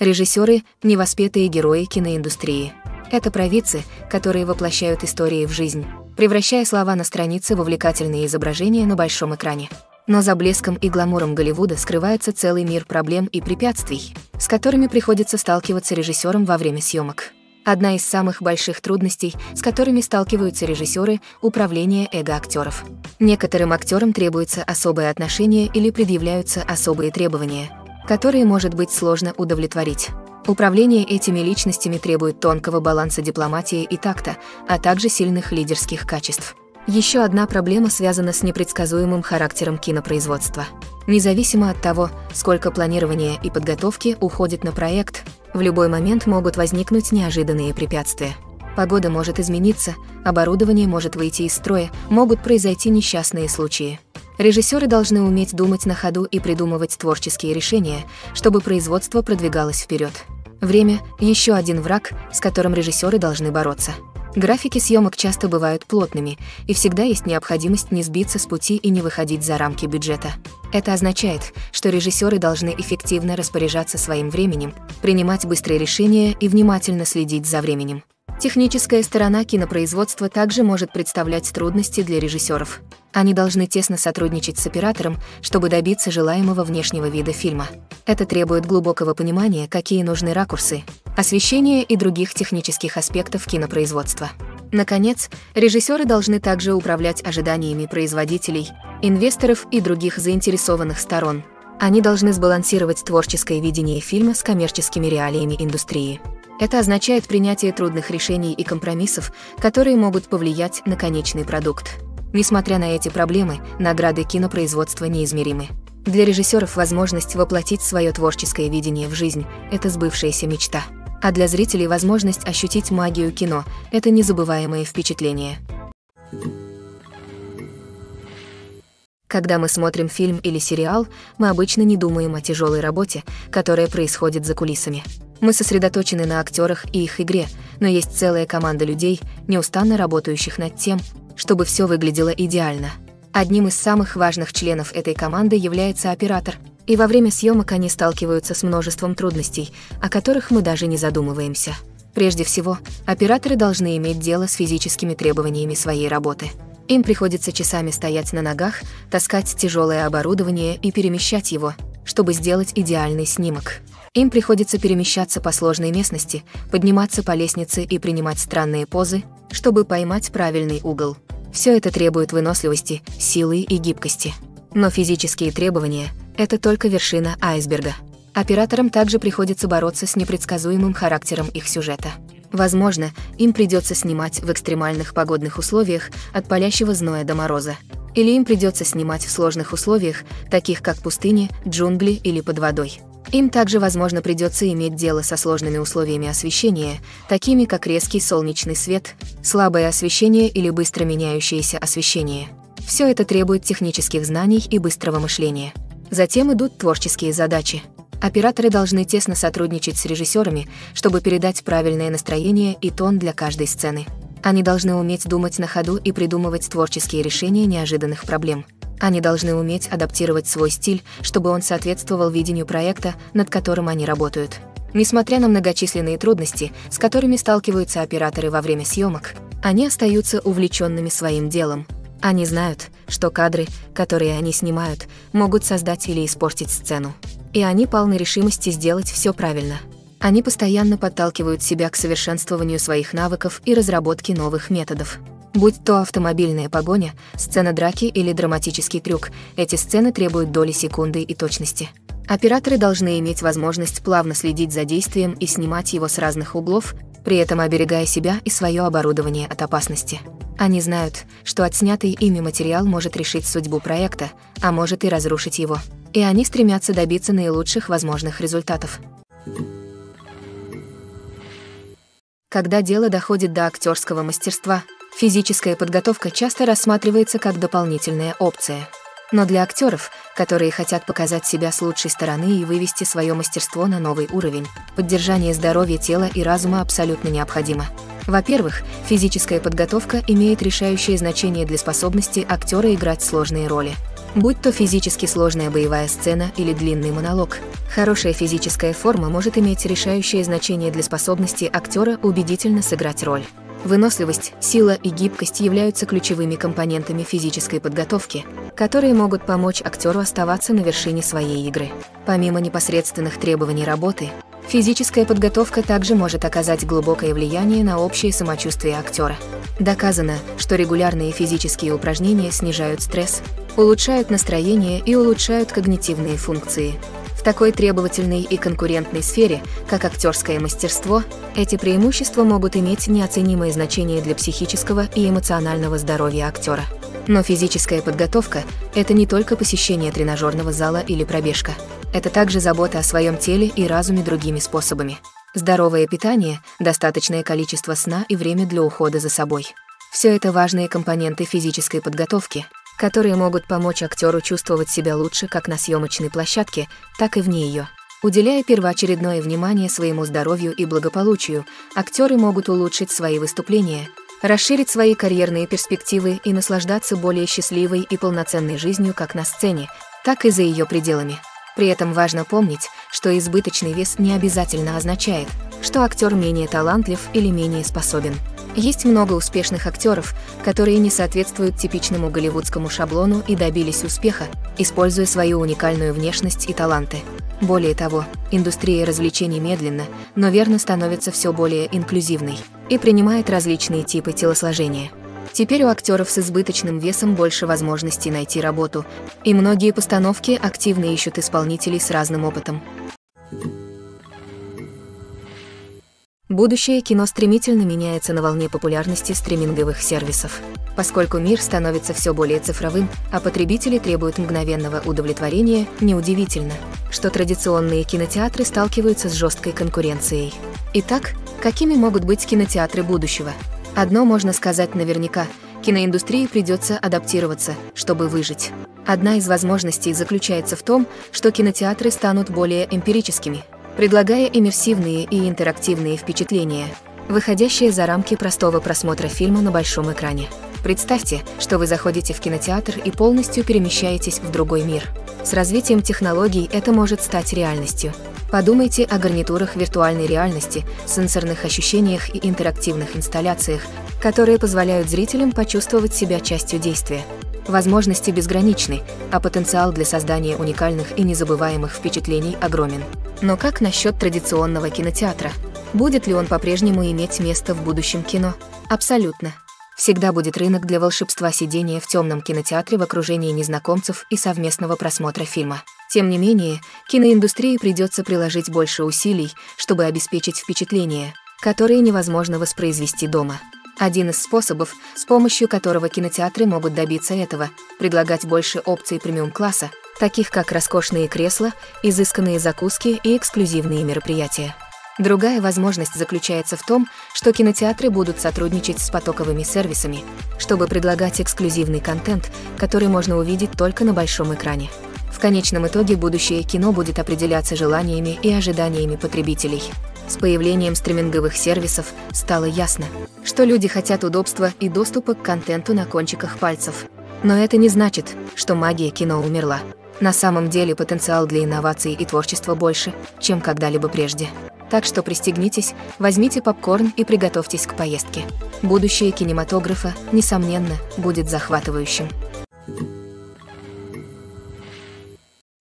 Режиссеры – невоспетые герои киноиндустрии. Это провидцы, которые воплощают истории в жизнь, превращая слова на странице в увлекательные изображения на большом экране. Но за блеском и гламуром Голливуда скрывается целый мир проблем и препятствий, с которыми приходится сталкиваться режиссерам во время съемок. Одна из самых больших трудностей, с которыми сталкиваются режиссеры, – управление эго актеров. Некоторым актерам требуется особое отношение или предъявляются особые требования, которые может быть сложно удовлетворить. Управление этими личностями требует тонкого баланса дипломатии и такта, а также сильных лидерских качеств. Еще одна проблема связана с непредсказуемым характером кинопроизводства. Независимо от того, сколько планирования и подготовки уходит на проект, в любой момент могут возникнуть неожиданные препятствия. Погода может измениться, оборудование может выйти из строя, могут произойти несчастные случаи. Режиссеры должны уметь думать на ходу и придумывать творческие решения, чтобы производство продвигалось вперед. Время – еще один враг, с которым режиссеры должны бороться. Графики съемок часто бывают плотными, и всегда есть необходимость не сбиться с пути и не выходить за рамки бюджета. Это означает, что режиссеры должны эффективно распоряжаться своим временем, принимать быстрые решения и внимательно следить за временем. Техническая сторона кинопроизводства также может представлять трудности для режиссеров. Они должны тесно сотрудничать с оператором, чтобы добиться желаемого внешнего вида фильма. Это требует глубокого понимания, какие нужны ракурсы, освещение и других технических аспектов кинопроизводства. Наконец, режиссеры должны также управлять ожиданиями производителей, инвесторов и других заинтересованных сторон. Они должны сбалансировать творческое видение фильма с коммерческими реалиями индустрии. Это означает принятие трудных решений и компромиссов, которые могут повлиять на конечный продукт. Несмотря на эти проблемы, награды кинопроизводства неизмеримы. Для режиссеров возможность воплотить свое творческое видение в жизнь – это сбывшаяся мечта. А для зрителей возможность ощутить магию кино – это незабываемое впечатление. Когда мы смотрим фильм или сериал, мы обычно не думаем о тяжелой работе, которая происходит за кулисами. Мы сосредоточены на актерах и их игре, но есть целая команда людей, неустанно работающих над тем, чтобы все выглядело идеально. Одним из самых важных членов этой команды является оператор, и во время съемок они сталкиваются с множеством трудностей, о которых мы даже не задумываемся. Прежде всего, операторы должны иметь дело с физическими требованиями своей работы. Им приходится часами стоять на ногах, таскать тяжелое оборудование и перемещать его, чтобы сделать идеальный снимок. Им приходится перемещаться по сложной местности, подниматься по лестнице и принимать странные позы, чтобы поймать правильный угол. Все это требует выносливости, силы и гибкости. Но физические требования – это только вершина айсберга. Операторам также приходится бороться с непредсказуемым характером их сюжета. Возможно, им придется снимать в экстремальных погодных условиях, от палящего зноя до мороза. Или им придется снимать в сложных условиях, таких как пустыни, джунгли или под водой. Им также, возможно, придется иметь дело со сложными условиями освещения, такими как резкий солнечный свет, слабое освещение или быстро меняющееся освещение. Все это требует технических знаний и быстрого мышления. Затем идут творческие задачи. Операторы должны тесно сотрудничать с режиссерами, чтобы передать правильное настроение и тон для каждой сцены. Они должны уметь думать на ходу и придумывать творческие решения неожиданных проблем. Они должны уметь адаптировать свой стиль, чтобы он соответствовал видению проекта, над которым они работают. Несмотря на многочисленные трудности, с которыми сталкиваются операторы во время съемок, они остаются увлеченными своим делом. Они знают, что кадры, которые они снимают, могут создать или испортить сцену. И они полны решимости сделать все правильно. Они постоянно подталкивают себя к совершенствованию своих навыков и разработке новых методов. Будь то автомобильная погоня, сцена драки или драматический трюк, эти сцены требуют доли секунды и точности. Операторы должны иметь возможность плавно следить за действием и снимать его с разных углов, при этом оберегая себя и свое оборудование от опасности. Они знают, что отснятый ими материал может решить судьбу проекта, а может и разрушить его. И они стремятся добиться наилучших возможных результатов. Когда дело доходит до актерского мастерства, физическая подготовка часто рассматривается как дополнительная опция. Но для актеров, которые хотят показать себя с лучшей стороны и вывести свое мастерство на новый уровень, поддержание здоровья тела и разума абсолютно необходимо. Во-первых, физическая подготовка имеет решающее значение для способности актера играть сложные роли. Будь то физически сложная боевая сцена или длинный монолог, хорошая физическая форма может иметь решающее значение для способности актера убедительно сыграть роль. Выносливость, сила и гибкость являются ключевыми компонентами физической подготовки, которые могут помочь актеру оставаться на вершине своей игры. Помимо непосредственных требований работы, физическая подготовка также может оказать глубокое влияние на общее самочувствие актера. Доказано, что регулярные физические упражнения снижают стресс, улучшают настроение и улучшают когнитивные функции. В такой требовательной и конкурентной сфере, как актерское мастерство, эти преимущества могут иметь неоценимое значение для психического и эмоционального здоровья актера. Но физическая подготовка – это не только посещение тренажерного зала или пробежка. Это также забота о своем теле и разуме другими способами. Здоровое питание, достаточное количество сна и время для ухода за собой. Все это важные компоненты физической подготовки, которые могут помочь актеру чувствовать себя лучше как на съемочной площадке, так и вне ее. Уделяя первоочередное внимание своему здоровью и благополучию, актеры могут улучшить свои выступления, расширить свои карьерные перспективы и наслаждаться более счастливой и полноценной жизнью как на сцене, так и за ее пределами. При этом важно помнить, что избыточный вес не обязательно означает, что актер менее талантлив или менее способен. Есть много успешных актеров, которые не соответствуют типичному голливудскому шаблону и добились успеха, используя свою уникальную внешность и таланты. Более того, индустрия развлечений медленно, но верно становится все более инклюзивной и принимает различные типы телосложения. Теперь у актеров с избыточным весом больше возможностей найти работу, и многие постановки активно ищут исполнителей с разным опытом. Будущее кино стремительно меняется на волне популярности стриминговых сервисов. Поскольку мир становится все более цифровым, а потребители требуют мгновенного удовлетворения, неудивительно, что традиционные кинотеатры сталкиваются с жесткой конкуренцией. Итак, какими могут быть кинотеатры будущего? Одно можно сказать наверняка – киноиндустрии придется адаптироваться, чтобы выжить. Одна из возможностей заключается в том, что кинотеатры станут более эмпирическими, предлагая иммерсивные и интерактивные впечатления, выходящие за рамки простого просмотра фильма на большом экране. Представьте, что вы заходите в кинотеатр и полностью перемещаетесь в другой мир. С развитием технологий это может стать реальностью. Подумайте о гарнитурах виртуальной реальности, сенсорных ощущениях и интерактивных инсталляциях, которые позволяют зрителям почувствовать себя частью действия. Возможности безграничны, а потенциал для создания уникальных и незабываемых впечатлений огромен. Но как насчет традиционного кинотеатра? Будет ли он по-прежнему иметь место в будущем кино? Абсолютно. Всегда будет рынок для волшебства сидения в темном кинотеатре в окружении незнакомцев и совместного просмотра фильма. Тем не менее, киноиндустрии придется приложить больше усилий, чтобы обеспечить впечатления, которые невозможно воспроизвести дома. Один из способов, с помощью которого кинотеатры могут добиться этого, предлагать больше опций премиум-класса, таких как роскошные кресла, изысканные закуски и эксклюзивные мероприятия. Другая возможность заключается в том, что кинотеатры будут сотрудничать с потоковыми сервисами, чтобы предлагать эксклюзивный контент, который можно увидеть только на большом экране. В конечном итоге будущее кино будет определяться желаниями и ожиданиями потребителей. С появлением стриминговых сервисов стало ясно, что люди хотят удобства и доступа к контенту на кончиках пальцев. Но это не значит, что магия кино умерла. На самом деле потенциал для инноваций и творчества больше, чем когда-либо прежде. Так что пристегнитесь, возьмите попкорн и приготовьтесь к поездке. Будущее кинематографа, несомненно, будет захватывающим.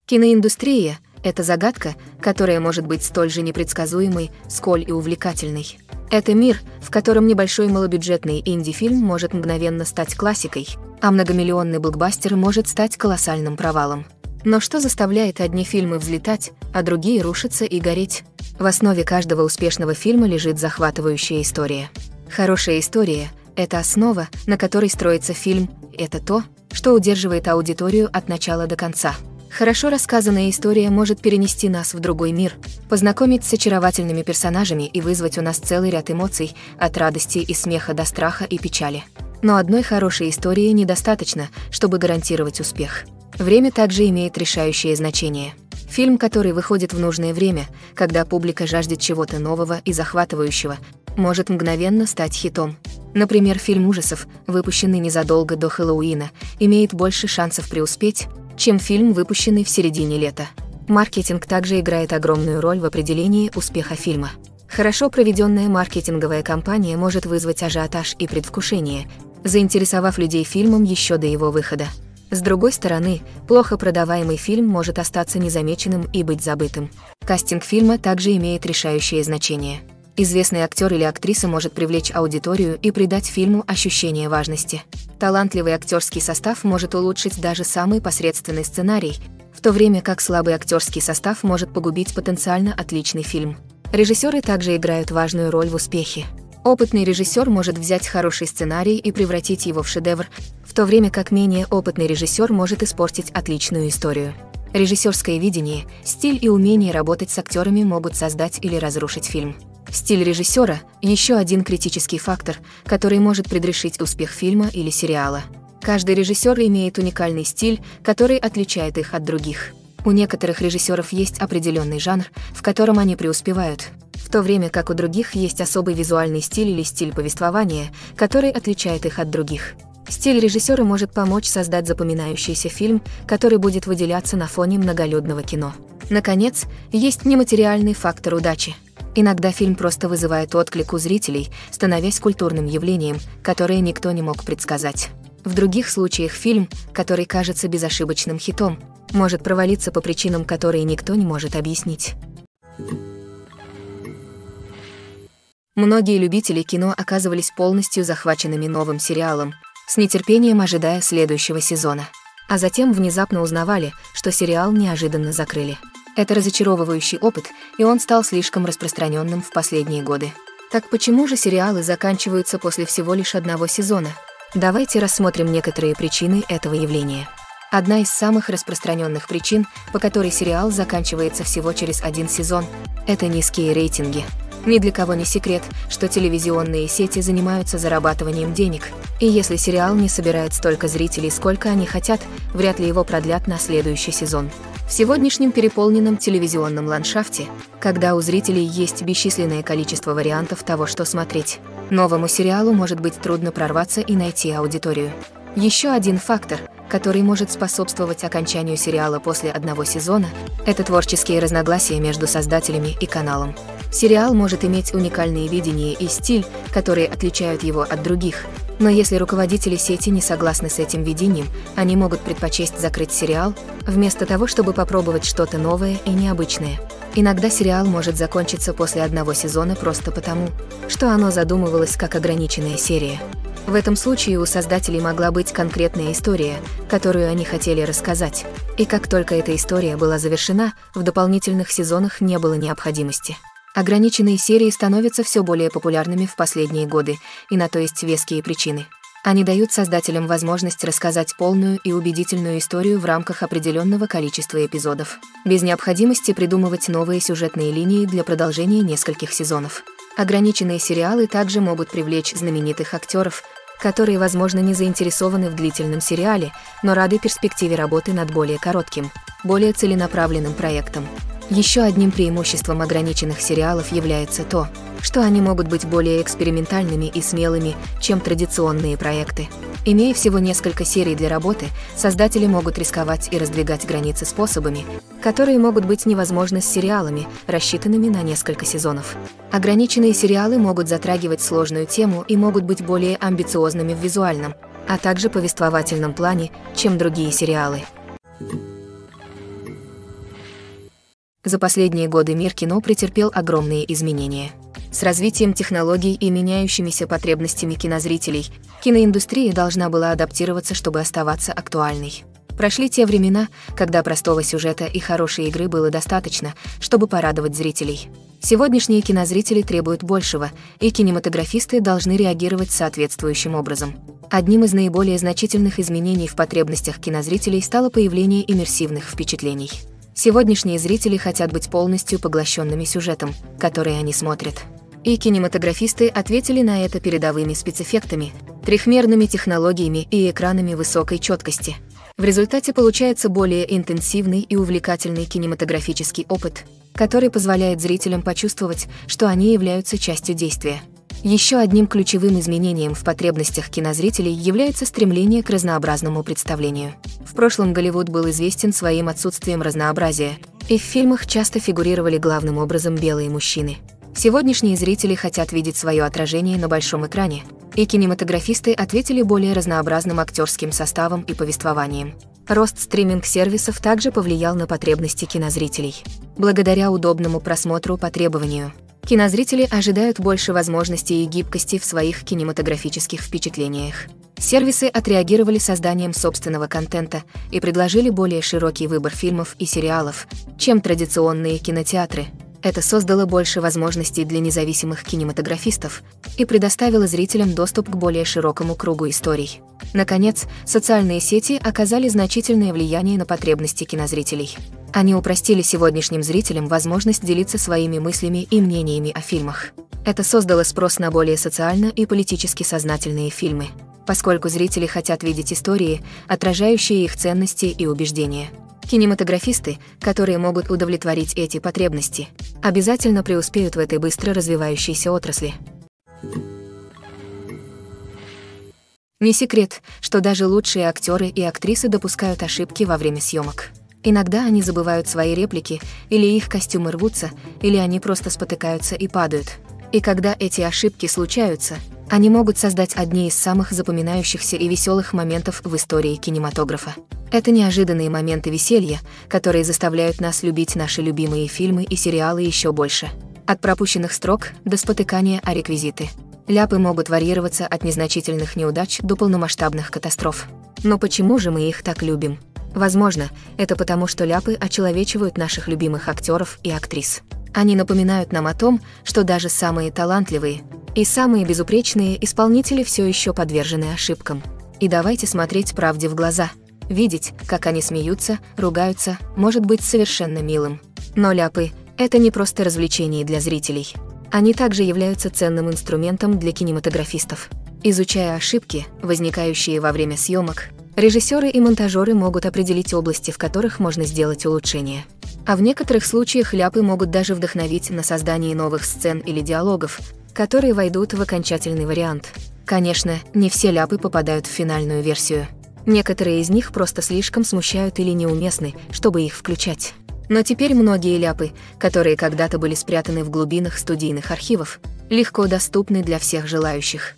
Киноиндустрия – это загадка, которая может быть столь же непредсказуемой, сколь и увлекательной. Это мир, в котором небольшой малобюджетный инди-фильм может мгновенно стать классикой, а многомиллионный блокбастер может стать колоссальным провалом. Но что заставляет одни фильмы взлетать, а другие рушиться и гореть? В основе каждого успешного фильма лежит захватывающая история. Хорошая история Это основа, на которой строится фильм, это то, что удерживает аудиторию от начала до конца. Хорошо рассказанная история может перенести нас в другой мир, познакомить с очаровательными персонажами и вызвать у нас целый ряд эмоций, от радости и смеха до страха и печали. Но одной хорошей истории недостаточно, чтобы гарантировать успех. Время также имеет решающее значение. Фильм, который выходит в нужное время, когда публика жаждет чего-то нового и захватывающего, может мгновенно стать хитом. Например, фильм ужасов, выпущенный незадолго до Хэллоуина, имеет больше шансов преуспеть, чем фильм, выпущенный в середине лета. Маркетинг также играет огромную роль в определении успеха фильма. Хорошо проведенная маркетинговая кампания может вызвать ажиотаж и предвкушение, заинтересовав людей фильмом еще до его выхода. С другой стороны, плохо продаваемый фильм может остаться незамеченным и быть забытым. Кастинг фильма также имеет решающее значение. Известный актер или актриса может привлечь аудиторию и придать фильму ощущение важности. Талантливый актерский состав может улучшить даже самый посредственный сценарий, в то время как слабый актерский состав может погубить потенциально отличный фильм. Режиссеры также играют важную роль в успехе. Опытный режиссер может взять хороший сценарий и превратить его в шедевр, в то время как менее опытный режиссер может испортить отличную историю. Режиссерское видение, стиль и умение работать с актерами могут создать или разрушить фильм. Стиль режиссера – еще один критический фактор, который может предрешить успех фильма или сериала. Каждый режиссер имеет уникальный стиль, который отличает их от других. У некоторых режиссеров есть определенный жанр, в котором они преуспевают, в то время как у других есть особый визуальный стиль или стиль повествования, который отличает их от других. Стиль режиссера может помочь создать запоминающийся фильм, который будет выделяться на фоне многолюдного кино. Наконец, есть нематериальный фактор удачи. Иногда фильм просто вызывает отклик у зрителей, становясь культурным явлением, которое никто не мог предсказать. В других случаях фильм, который кажется безошибочным хитом, может провалиться по причинам, которые никто не может объяснить. Многие любители кино оказывались полностью захваченными новым сериалом, с нетерпением ожидая следующего сезона. А затем внезапно узнавали, что сериал неожиданно закрыли. Это разочаровывающий опыт, и он стал слишком распространенным в последние годы. Так почему же сериалы заканчиваются после всего лишь одного сезона? Давайте рассмотрим некоторые причины этого явления. Одна из самых распространенных причин, по которой сериал заканчивается всего через один сезон, это низкие рейтинги. Ни для кого не секрет, что телевизионные сети занимаются зарабатыванием денег, и если сериал не собирает столько зрителей, сколько они хотят, вряд ли его продлят на следующий сезон. В сегодняшнем переполненном телевизионном ландшафте, когда у зрителей есть бесчисленное количество вариантов того, что смотреть, новому сериалу может быть трудно прорваться и найти аудиторию. Еще один фактор, который может способствовать окончанию сериала после одного сезона, это творческие разногласия между создателями и каналом. Сериал может иметь уникальные видения и стиль, которые отличают его от других, но если руководители сети не согласны с этим видением, они могут предпочесть закрыть сериал, вместо того, чтобы попробовать что-то новое и необычное. Иногда сериал может закончиться после одного сезона просто потому, что оно задумывалось как ограниченная серия. В этом случае у создателей могла быть конкретная история, которую они хотели рассказать, и как только эта история была завершена, в дополнительных сезонах не было необходимости. Ограниченные серии становятся все более популярными в последние годы, и на то есть веские причины. Они дают создателям возможность рассказать полную и убедительную историю в рамках определенного количества эпизодов, без необходимости придумывать новые сюжетные линии для продолжения нескольких сезонов. Ограниченные сериалы также могут привлечь знаменитых актеров, которые, возможно, не заинтересованы в длительном сериале, но рады перспективе работы над более коротким, более целенаправленным проектом. Еще одним преимуществом ограниченных сериалов является то, что они могут быть более экспериментальными и смелыми, чем традиционные проекты. Имея всего несколько серий для работы, создатели могут рисковать и раздвигать границы способами, которые могут быть невозможны с сериалами, рассчитанными на несколько сезонов. Ограниченные сериалы могут затрагивать сложную тему и могут быть более амбициозными в визуальном, а также повествовательном плане, чем другие сериалы. За последние годы мир кино претерпел огромные изменения. С развитием технологий и меняющимися потребностями кинозрителей, киноиндустрия должна была адаптироваться, чтобы оставаться актуальной. Прошли те времена, когда простого сюжета и хорошей игры было достаточно, чтобы порадовать зрителей. Сегодняшние кинозрители требуют большего, и кинематографисты должны реагировать соответствующим образом. Одним из наиболее значительных изменений в потребностях кинозрителей стало появление иммерсивных впечатлений. Сегодняшние зрители хотят быть полностью поглощенными сюжетом, который они смотрят. И кинематографисты ответили на это передовыми спецэффектами, трехмерными технологиями и экранами высокой четкости. В результате получается более интенсивный и увлекательный кинематографический опыт, который позволяет зрителям почувствовать, что они являются частью действия. Еще одним ключевым изменением в потребностях кинозрителей является стремление к разнообразному представлению. В прошлом Голливуд был известен своим отсутствием разнообразия, и в фильмах часто фигурировали главным образом белые мужчины. Сегодняшние зрители хотят видеть свое отражение на большом экране, и кинематографисты ответили более разнообразным актерским составом и повествованием. Рост стриминг-сервисов также повлиял на потребности кинозрителей. Благодаря удобному просмотру по требованию, кинозрители ожидают больше возможностей и гибкости в своих кинематографических впечатлениях. Сервисы отреагировали созданием собственного контента и предложили более широкий выбор фильмов и сериалов, чем традиционные кинотеатры. Это создало больше возможностей для независимых кинематографистов и предоставило зрителям доступ к более широкому кругу историй. Наконец, социальные сети оказали значительное влияние на потребности кинозрителей. Они упростили сегодняшним зрителям возможность делиться своими мыслями и мнениями о фильмах. Это создало спрос на более социально и политически сознательные фильмы, поскольку зрители хотят видеть истории, отражающие их ценности и убеждения. Кинематографисты, которые могут удовлетворить эти потребности, обязательно преуспеют в этой быстро развивающейся отрасли. Не секрет, что даже лучшие актеры и актрисы допускают ошибки во время съемок. Иногда они забывают свои реплики, или их костюмы рвутся, или они просто спотыкаются и падают. И когда эти ошибки случаются, они могут создать одни из самых запоминающихся и веселых моментов в истории кинематографа. Это неожиданные моменты веселья, которые заставляют нас любить наши любимые фильмы и сериалы еще больше. От пропущенных строк до спотыкания о реквизиты. Ляпы могут варьироваться от незначительных неудач до полномасштабных катастроф. Но почему же мы их так любим? Возможно, это потому, что ляпы очеловечивают наших любимых актеров и актрис. Они напоминают нам о том, что даже самые талантливые и самые безупречные исполнители все еще подвержены ошибкам. И давайте смотреть правде в глаза. Видеть, как они смеются, ругаются, может быть совершенно милым. Но ляпы – это не просто развлечение для зрителей. Они также являются ценным инструментом для кинематографистов. Изучая ошибки, возникающие во время съемок, режиссеры и монтажеры могут определить области, в которых можно сделать улучшения. А в некоторых случаях ляпы могут даже вдохновить на создание новых сцен или диалогов, которые войдут в окончательный вариант. Конечно, не все ляпы попадают в финальную версию. Некоторые из них просто слишком смущают или неуместны, чтобы их включать. Но теперь многие ляпы, которые когда-то были спрятаны в глубинах студийных архивов, легко доступны для всех желающих.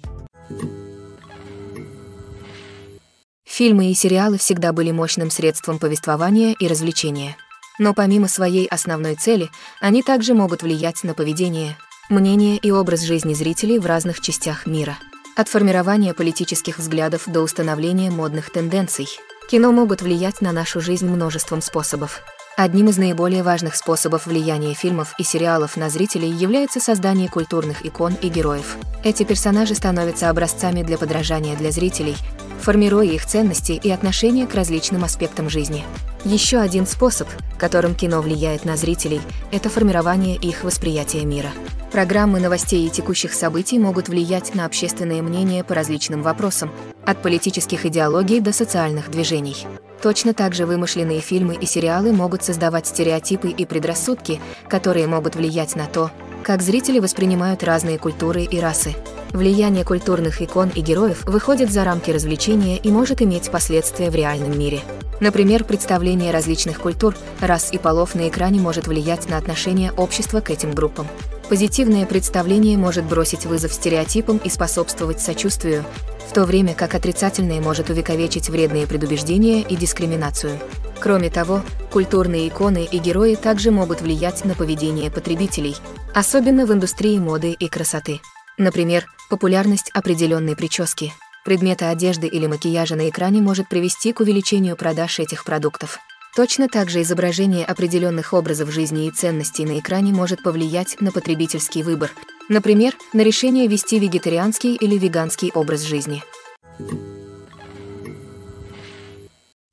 Фильмы и сериалы всегда были мощным средством повествования и развлечения. Но помимо своей основной цели, они также могут влиять на поведение, мнение и образ жизни зрителей в разных частях мира. От формирования политических взглядов до установления модных тенденций, кино могут влиять на нашу жизнь множеством способов. Одним из наиболее важных способов влияния фильмов и сериалов на зрителей является создание культурных икон и героев. Эти персонажи становятся образцами для подражания для зрителей, формируя их ценности и отношения к различным аспектам жизни. Еще один способ, которым кино влияет на зрителей, это формирование их восприятия мира. Программы новостей и текущих событий могут влиять на общественное мнение по различным вопросам, от политических идеологий до социальных движений. Точно так же вымышленные фильмы и сериалы могут создавать стереотипы и предрассудки, которые могут влиять на то, как зрители воспринимают разные культуры и расы. Влияние культурных икон и героев выходит за рамки развлечения и может иметь последствия в реальном мире. Например, представление различных культур, рас и полов на экране может влиять на отношение общества к этим группам. Позитивное представление может бросить вызов стереотипам и способствовать сочувствию, в то время как отрицательное может увековечить вредные предубеждения и дискриминацию. Кроме того, культурные иконы и герои также могут влиять на поведение потребителей, особенно в индустрии моды и красоты. Например, популярность определенной прически, предмета одежды или макияжа на экране может привести к увеличению продаж этих продуктов. Точно так же изображение определенных образов жизни и ценностей на экране может повлиять на потребительский выбор, например, на решение вести вегетарианский или веганский образ жизни.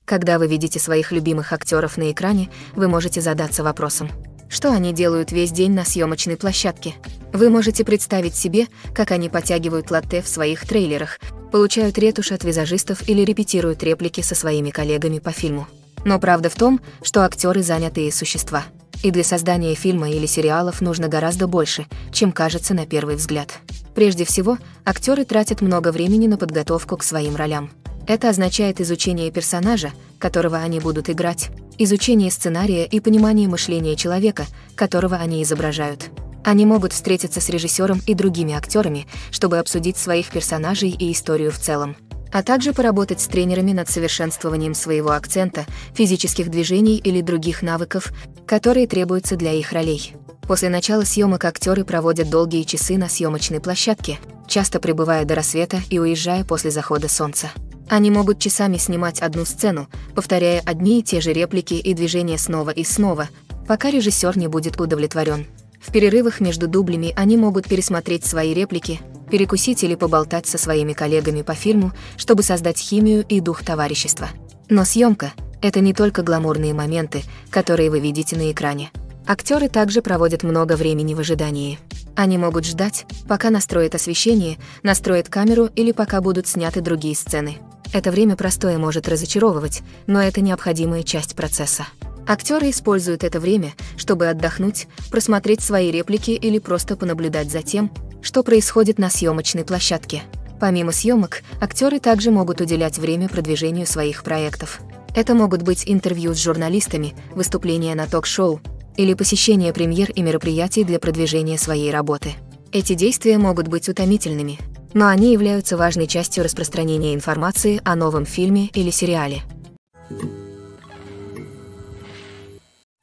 Когда вы видите своих любимых актеров на экране, вы можете задаться вопросом: что они делают весь день на съемочной площадке? Вы можете представить себе, как они подтягивают латте в своих трейлерах, получают ретушь от визажистов или репетируют реплики со своими коллегами по фильму. Но правда в том, что актеры — занятые существа. И для создания фильма или сериалов нужно гораздо больше, чем кажется на первый взгляд. Прежде всего, актеры тратят много времени на подготовку к своим ролям. Это означает изучение персонажа, которого они будут играть, изучение сценария и понимание мышления человека, которого они изображают. Они могут встретиться с режиссером и другими актерами, чтобы обсудить своих персонажей и историю в целом, а также поработать с тренерами над совершенствованием своего акцента, физических движений или других навыков, которые требуются для их ролей. После начала съемок актеры проводят долгие часы на съемочной площадке, часто пребывая до рассвета и уезжая после захода солнца. Они могут часами снимать одну сцену, повторяя одни и те же реплики и движения снова и снова, пока режиссер не будет удовлетворен. В перерывах между дублями они могут пересмотреть свои реплики, перекусить или поболтать со своими коллегами по фильму, чтобы создать химию и дух товарищества. Но съемка – это не только гламурные моменты, которые вы видите на экране. Актеры также проводят много времени в ожидании. Они могут ждать, пока настроят освещение, настроят камеру или пока будут сняты другие сцены. Это время простое может разочаровывать, но это необходимая часть процесса. Актеры используют это время, чтобы отдохнуть, просмотреть свои реплики или просто понаблюдать за тем, что происходит на съемочной площадке. Помимо съемок, актеры также могут уделять время продвижению своих проектов. Это могут быть интервью с журналистами, выступления на ток-шоу или посещение премьер и мероприятий для продвижения своей работы. Эти действия могут быть утомительными, но они являются важной частью распространения информации о новом фильме или сериале.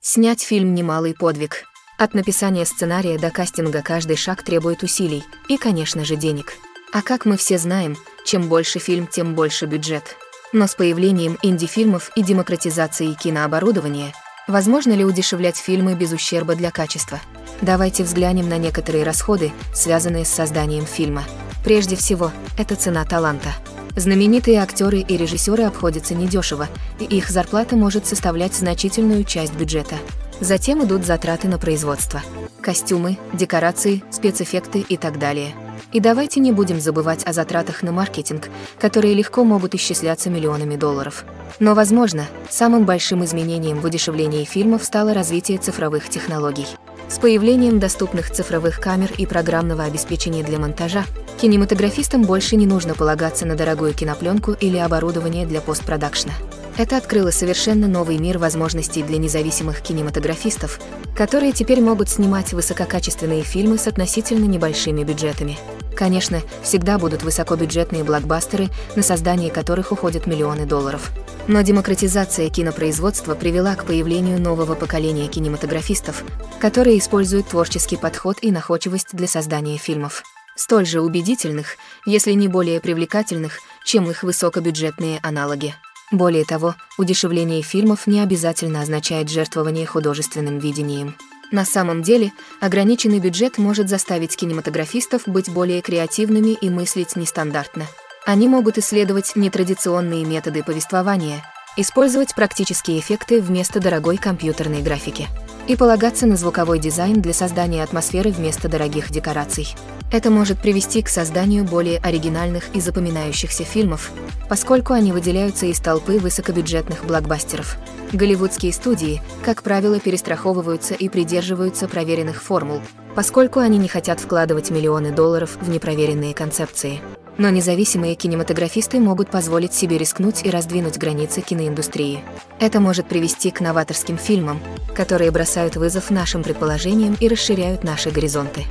Снять фильм – немалый подвиг. От написания сценария до кастинга каждый шаг требует усилий и, конечно же, денег. А как мы все знаем, чем больше фильм, тем больше бюджет. Но с появлением инди-фильмов и демократизацией кинооборудования, возможно ли удешевлять фильмы без ущерба для качества? Давайте взглянем на некоторые расходы, связанные с созданием фильма. Прежде всего, это цена таланта. Знаменитые актеры и режиссеры обходятся недешево, и их зарплата может составлять значительную часть бюджета. Затем идут затраты на производство: костюмы, декорации, спецэффекты и так далее. И давайте не будем забывать о затратах на маркетинг, которые легко могут исчисляться миллионами долларов. Но, возможно, самым большим изменением в удешевлении фильмов стало развитие цифровых технологий. С появлением доступных цифровых камер и программного обеспечения для монтажа, кинематографистам больше не нужно полагаться на дорогую кинопленку или оборудование для постпродакшна. Это открыло совершенно новый мир возможностей для независимых кинематографистов, которые теперь могут снимать высококачественные фильмы с относительно небольшими бюджетами. Конечно, всегда будут высокобюджетные блокбастеры, на создание которых уходят миллионы долларов. Но демократизация кинопроизводства привела к появлению нового поколения кинематографистов, которые используют творческий подход и находчивость для создания фильмов, столь же убедительных, если не более привлекательных, чем их высокобюджетные аналоги. Более того, удешевление фильмов не обязательно означает жертвование художественным видением. На самом деле, ограниченный бюджет может заставить кинематографистов быть более креативными и мыслить нестандартно. Они могут исследовать нетрадиционные методы повествования, использовать практические эффекты вместо дорогой компьютерной графики и полагаться на звуковой дизайн для создания атмосферы вместо дорогих декораций. Это может привести к созданию более оригинальных и запоминающихся фильмов, поскольку они выделяются из толпы высокобюджетных блокбастеров. Голливудские студии, как правило, перестраховываются и придерживаются проверенных формул, поскольку они не хотят вкладывать миллионы долларов в непроверенные концепции. Но независимые кинематографисты могут позволить себе рискнуть и раздвинуть границы киноиндустрии. Это может привести к новаторским фильмам, которые бросают вызов нашим предположениям и расширяют наши горизонты.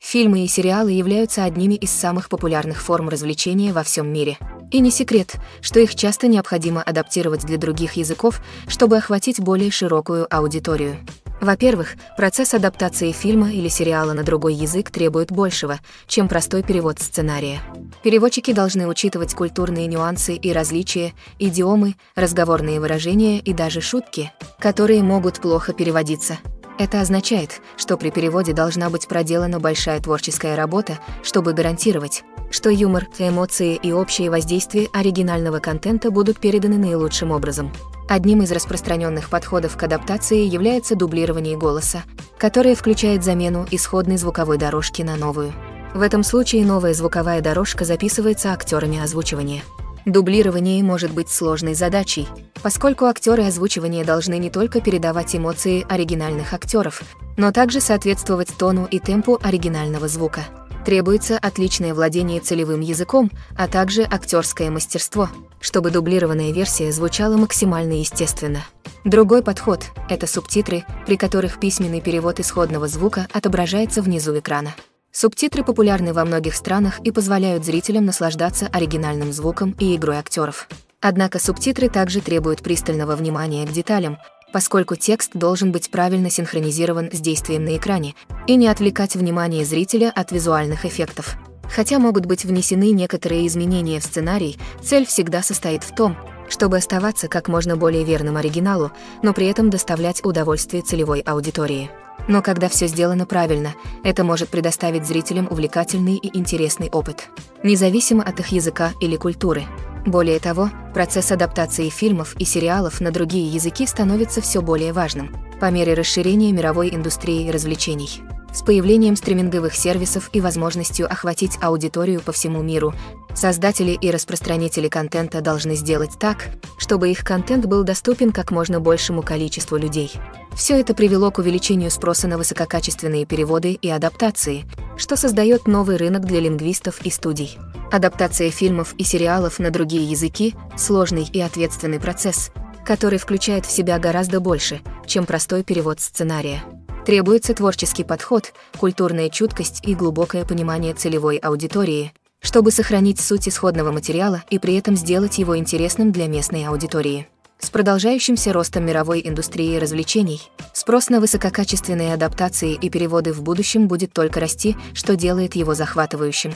Фильмы и сериалы являются одними из самых популярных форм развлечения во всем мире. И не секрет, что их часто необходимо адаптировать для других языков, чтобы охватить более широкую аудиторию. Во-первых, процесс адаптации фильма или сериала на другой язык требует большего, чем простой перевод сценария. Переводчики должны учитывать культурные нюансы и различия, идиомы, разговорные выражения и даже шутки, которые могут плохо переводиться. Это означает, что при переводе должна быть проделана большая творческая работа, чтобы гарантировать, что юмор, эмоции и общие воздействия оригинального контента будут переданы наилучшим образом. Одним из распространенных подходов к адаптации является дублирование голоса, которое включает замену исходной звуковой дорожки на новую. В этом случае новая звуковая дорожка записывается актерами озвучивания. Дублирование может быть сложной задачей, поскольку актеры озвучивания должны не только передавать эмоции оригинальных актеров, но также соответствовать тону и темпу оригинального звука. Требуется отличное владение целевым языком, а также актерское мастерство, чтобы дублированная версия звучала максимально естественно. Другой подход – это субтитры, при которых письменный перевод исходного звука отображается внизу экрана. Субтитры популярны во многих странах и позволяют зрителям наслаждаться оригинальным звуком и игрой актеров. Однако субтитры также требуют пристального внимания к деталям, поскольку текст должен быть правильно синхронизирован с действием на экране и не отвлекать внимание зрителя от визуальных эффектов. Хотя могут быть внесены некоторые изменения в сценарий, цель всегда состоит в том, чтобы оставаться как можно более верным оригиналу, но при этом доставлять удовольствие целевой аудитории. Но когда все сделано правильно, это может предоставить зрителям увлекательный и интересный опыт, независимо от их языка или культуры. Более того, процесс адаптации фильмов и сериалов на другие языки становится все более важным по мере расширения мировой индустрии развлечений. С появлением стриминговых сервисов и возможностью охватить аудиторию по всему миру, создатели и распространители контента должны сделать так, чтобы их контент был доступен как можно большему количеству людей. Все это привело к увеличению спроса на высококачественные переводы и адаптации, что создает новый рынок для лингвистов и студий. Адаптация фильмов и сериалов на другие языки – сложный и ответственный процесс, который включает в себя гораздо больше, чем простой перевод сценария. Требуется творческий подход, культурная чуткость и глубокое понимание целевой аудитории, чтобы сохранить суть исходного материала и при этом сделать его интересным для местной аудитории. С продолжающимся ростом мировой индустрии развлечений, спрос на высококачественные адаптации и переводы в будущем будет только расти, что делает его захватывающим.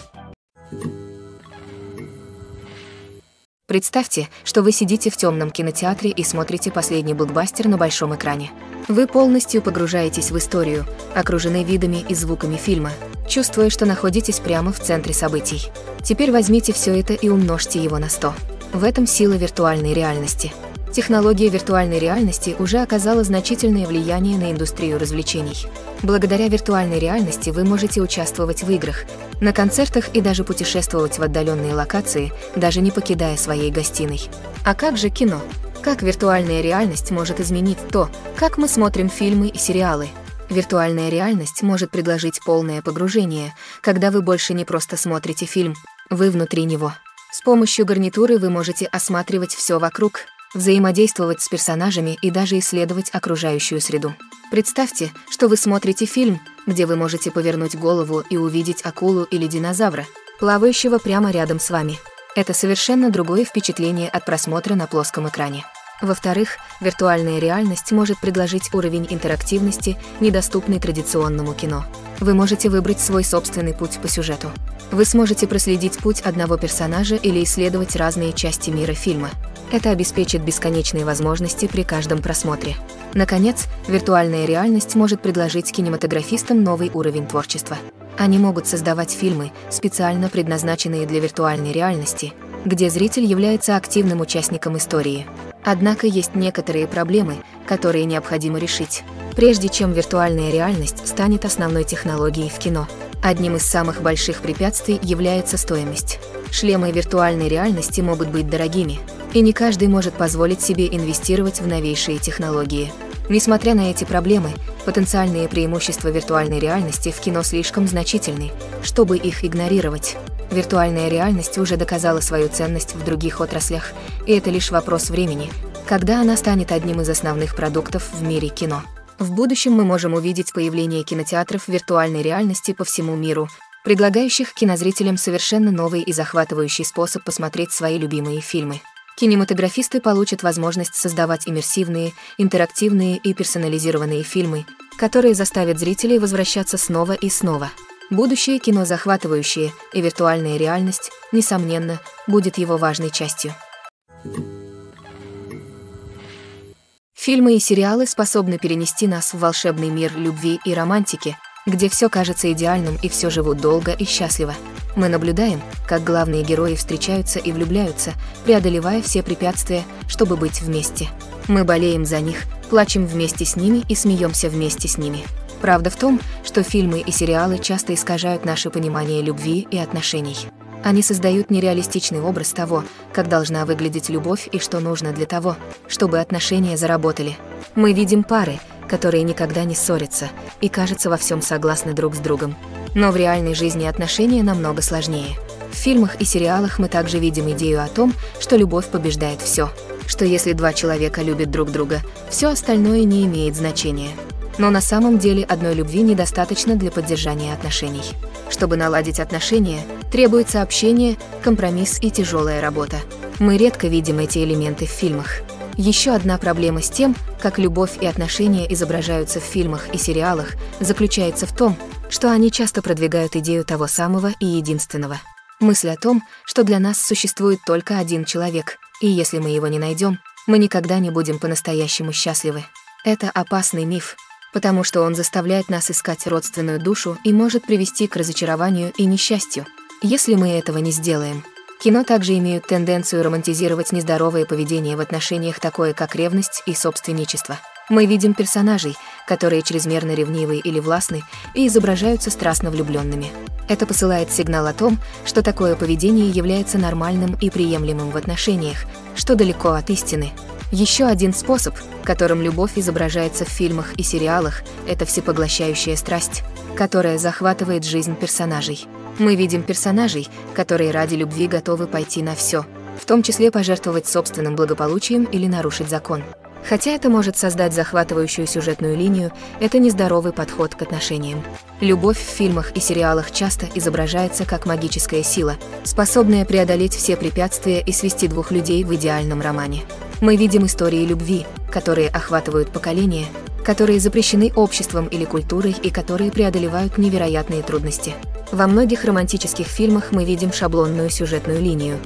Представьте, что вы сидите в темном кинотеатре и смотрите последний блокбастер на большом экране. Вы полностью погружаетесь в историю, окружены видами и звуками фильма, чувствуя, что находитесь прямо в центре событий. Теперь возьмите все это и умножьте его на 100. В этом сила виртуальной реальности. Технология виртуальной реальности уже оказала значительное влияние на индустрию развлечений. Благодаря виртуальной реальности вы можете участвовать в играх, на концертах и даже путешествовать в отдаленные локации, даже не покидая своей гостиной. А как же кино? Как виртуальная реальность может изменить то, как мы смотрим фильмы и сериалы? Виртуальная реальность может предложить полное погружение, когда вы больше не просто смотрите фильм, вы внутри него. С помощью гарнитуры вы можете осматривать все вокруг, взаимодействовать с персонажами и даже исследовать окружающую среду. Представьте, что вы смотрите фильм, где вы можете повернуть голову и увидеть акулу или динозавра, плавающего прямо рядом с вами. Это совершенно другое впечатление от просмотра на плоском экране. Во-вторых, виртуальная реальность может предложить уровень интерактивности, недоступный традиционному кино. Вы можете выбрать свой собственный путь по сюжету. Вы сможете проследить путь одного персонажа или исследовать разные части мира фильма. Это обеспечит бесконечные возможности при каждом просмотре. Наконец, виртуальная реальность может предложить кинематографистам новый уровень творчества. Они могут создавать фильмы, специально предназначенные для виртуальной реальности, где зритель является активным участником истории. Однако есть некоторые проблемы, которые необходимо решить, прежде чем виртуальная реальность станет основной технологией в кино. Одним из самых больших препятствий является стоимость. Шлемы виртуальной реальности могут быть дорогими, и не каждый может позволить себе инвестировать в новейшие технологии. Несмотря на эти проблемы, потенциальные преимущества виртуальной реальности в кино слишком значительны, чтобы их игнорировать. Виртуальная реальность уже доказала свою ценность в других отраслях, и это лишь вопрос времени, когда она станет одним из основных продуктов в мире кино. В будущем мы можем увидеть появление кинотеатров виртуальной реальности по всему миру, предлагающих кинозрителям совершенно новый и захватывающий способ посмотреть свои любимые фильмы. Кинематографисты получат возможность создавать иммерсивные, интерактивные и персонализированные фильмы, которые заставят зрителей возвращаться снова и снова. Будущее кино захватывающее, и виртуальная реальность, несомненно, будет его важной частью. Фильмы и сериалы способны перенести нас в волшебный мир любви и романтики, где все кажется идеальным и все живут долго и счастливо. Мы наблюдаем, как главные герои встречаются и влюбляются, преодолевая все препятствия, чтобы быть вместе. Мы болеем за них, плачем вместе с ними и смеемся вместе с ними. Правда в том, что фильмы и сериалы часто искажают наше понимание любви и отношений. Они создают нереалистичный образ того, как должна выглядеть любовь и что нужно для того, чтобы отношения заработали. Мы видим пары, которые никогда не ссорятся и, кажется, во всем согласны друг с другом. Но в реальной жизни отношения намного сложнее. В фильмах и сериалах мы также видим идею о том, что любовь побеждает все, что если два человека любят друг друга, все остальное не имеет значения. Но на самом деле одной любви недостаточно для поддержания отношений. Чтобы наладить отношения, требуется общение, компромисс и тяжелая работа. Мы редко видим эти элементы в фильмах. Еще одна проблема с тем, как любовь и отношения изображаются в фильмах и сериалах, заключается в том, что они часто продвигают идею того самого и единственного. Мысль о том, что для нас существует только один человек, и если мы его не найдем, мы никогда не будем по-настоящему счастливы. Это опасный миф, потому что он заставляет нас искать родственную душу и может привести к разочарованию и несчастью, если мы этого не сделаем. Кино также имеют тенденцию романтизировать нездоровое поведение в отношениях, такое как ревность и собственничество. Мы видим персонажей, которые чрезмерно ревнивы или властны и изображаются страстно влюбленными. Это посылает сигнал о том, что такое поведение является нормальным и приемлемым в отношениях, что далеко от истины. Еще один способ, которым любовь изображается в фильмах и сериалах, это всепоглощающая страсть, которая захватывает жизнь персонажей. Мы видим персонажей, которые ради любви готовы пойти на все, в том числе пожертвовать собственным благополучием или нарушить закон. Хотя это может создать захватывающую сюжетную линию, это нездоровый подход к отношениям. Любовь в фильмах и сериалах часто изображается как магическая сила, способная преодолеть все препятствия и свести двух людей в идеальном романе. Мы видим истории любви, которые охватывают поколения, которые запрещены обществом или культурой и которые преодолевают невероятные трудности. Во многих романтических фильмах мы видим шаблонную сюжетную линию,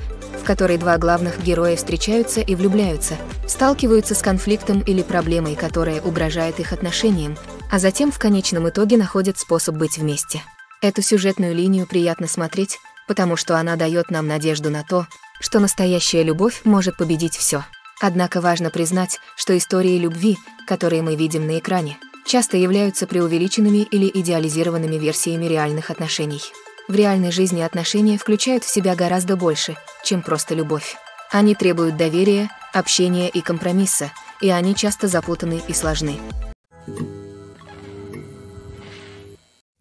в которой два главных героя встречаются и влюбляются, сталкиваются с конфликтом или проблемой, которая угрожает их отношениям, а затем в конечном итоге находят способ быть вместе. Эту сюжетную линию приятно смотреть, потому что она дает нам надежду на то, что настоящая любовь может победить все. Однако важно признать, что истории любви, которые мы видим на экране, часто являются преувеличенными или идеализированными версиями реальных отношений. В реальной жизни отношения включают в себя гораздо больше, чем просто любовь. Они требуют доверия, общения и компромисса, и они часто запутаны и сложны.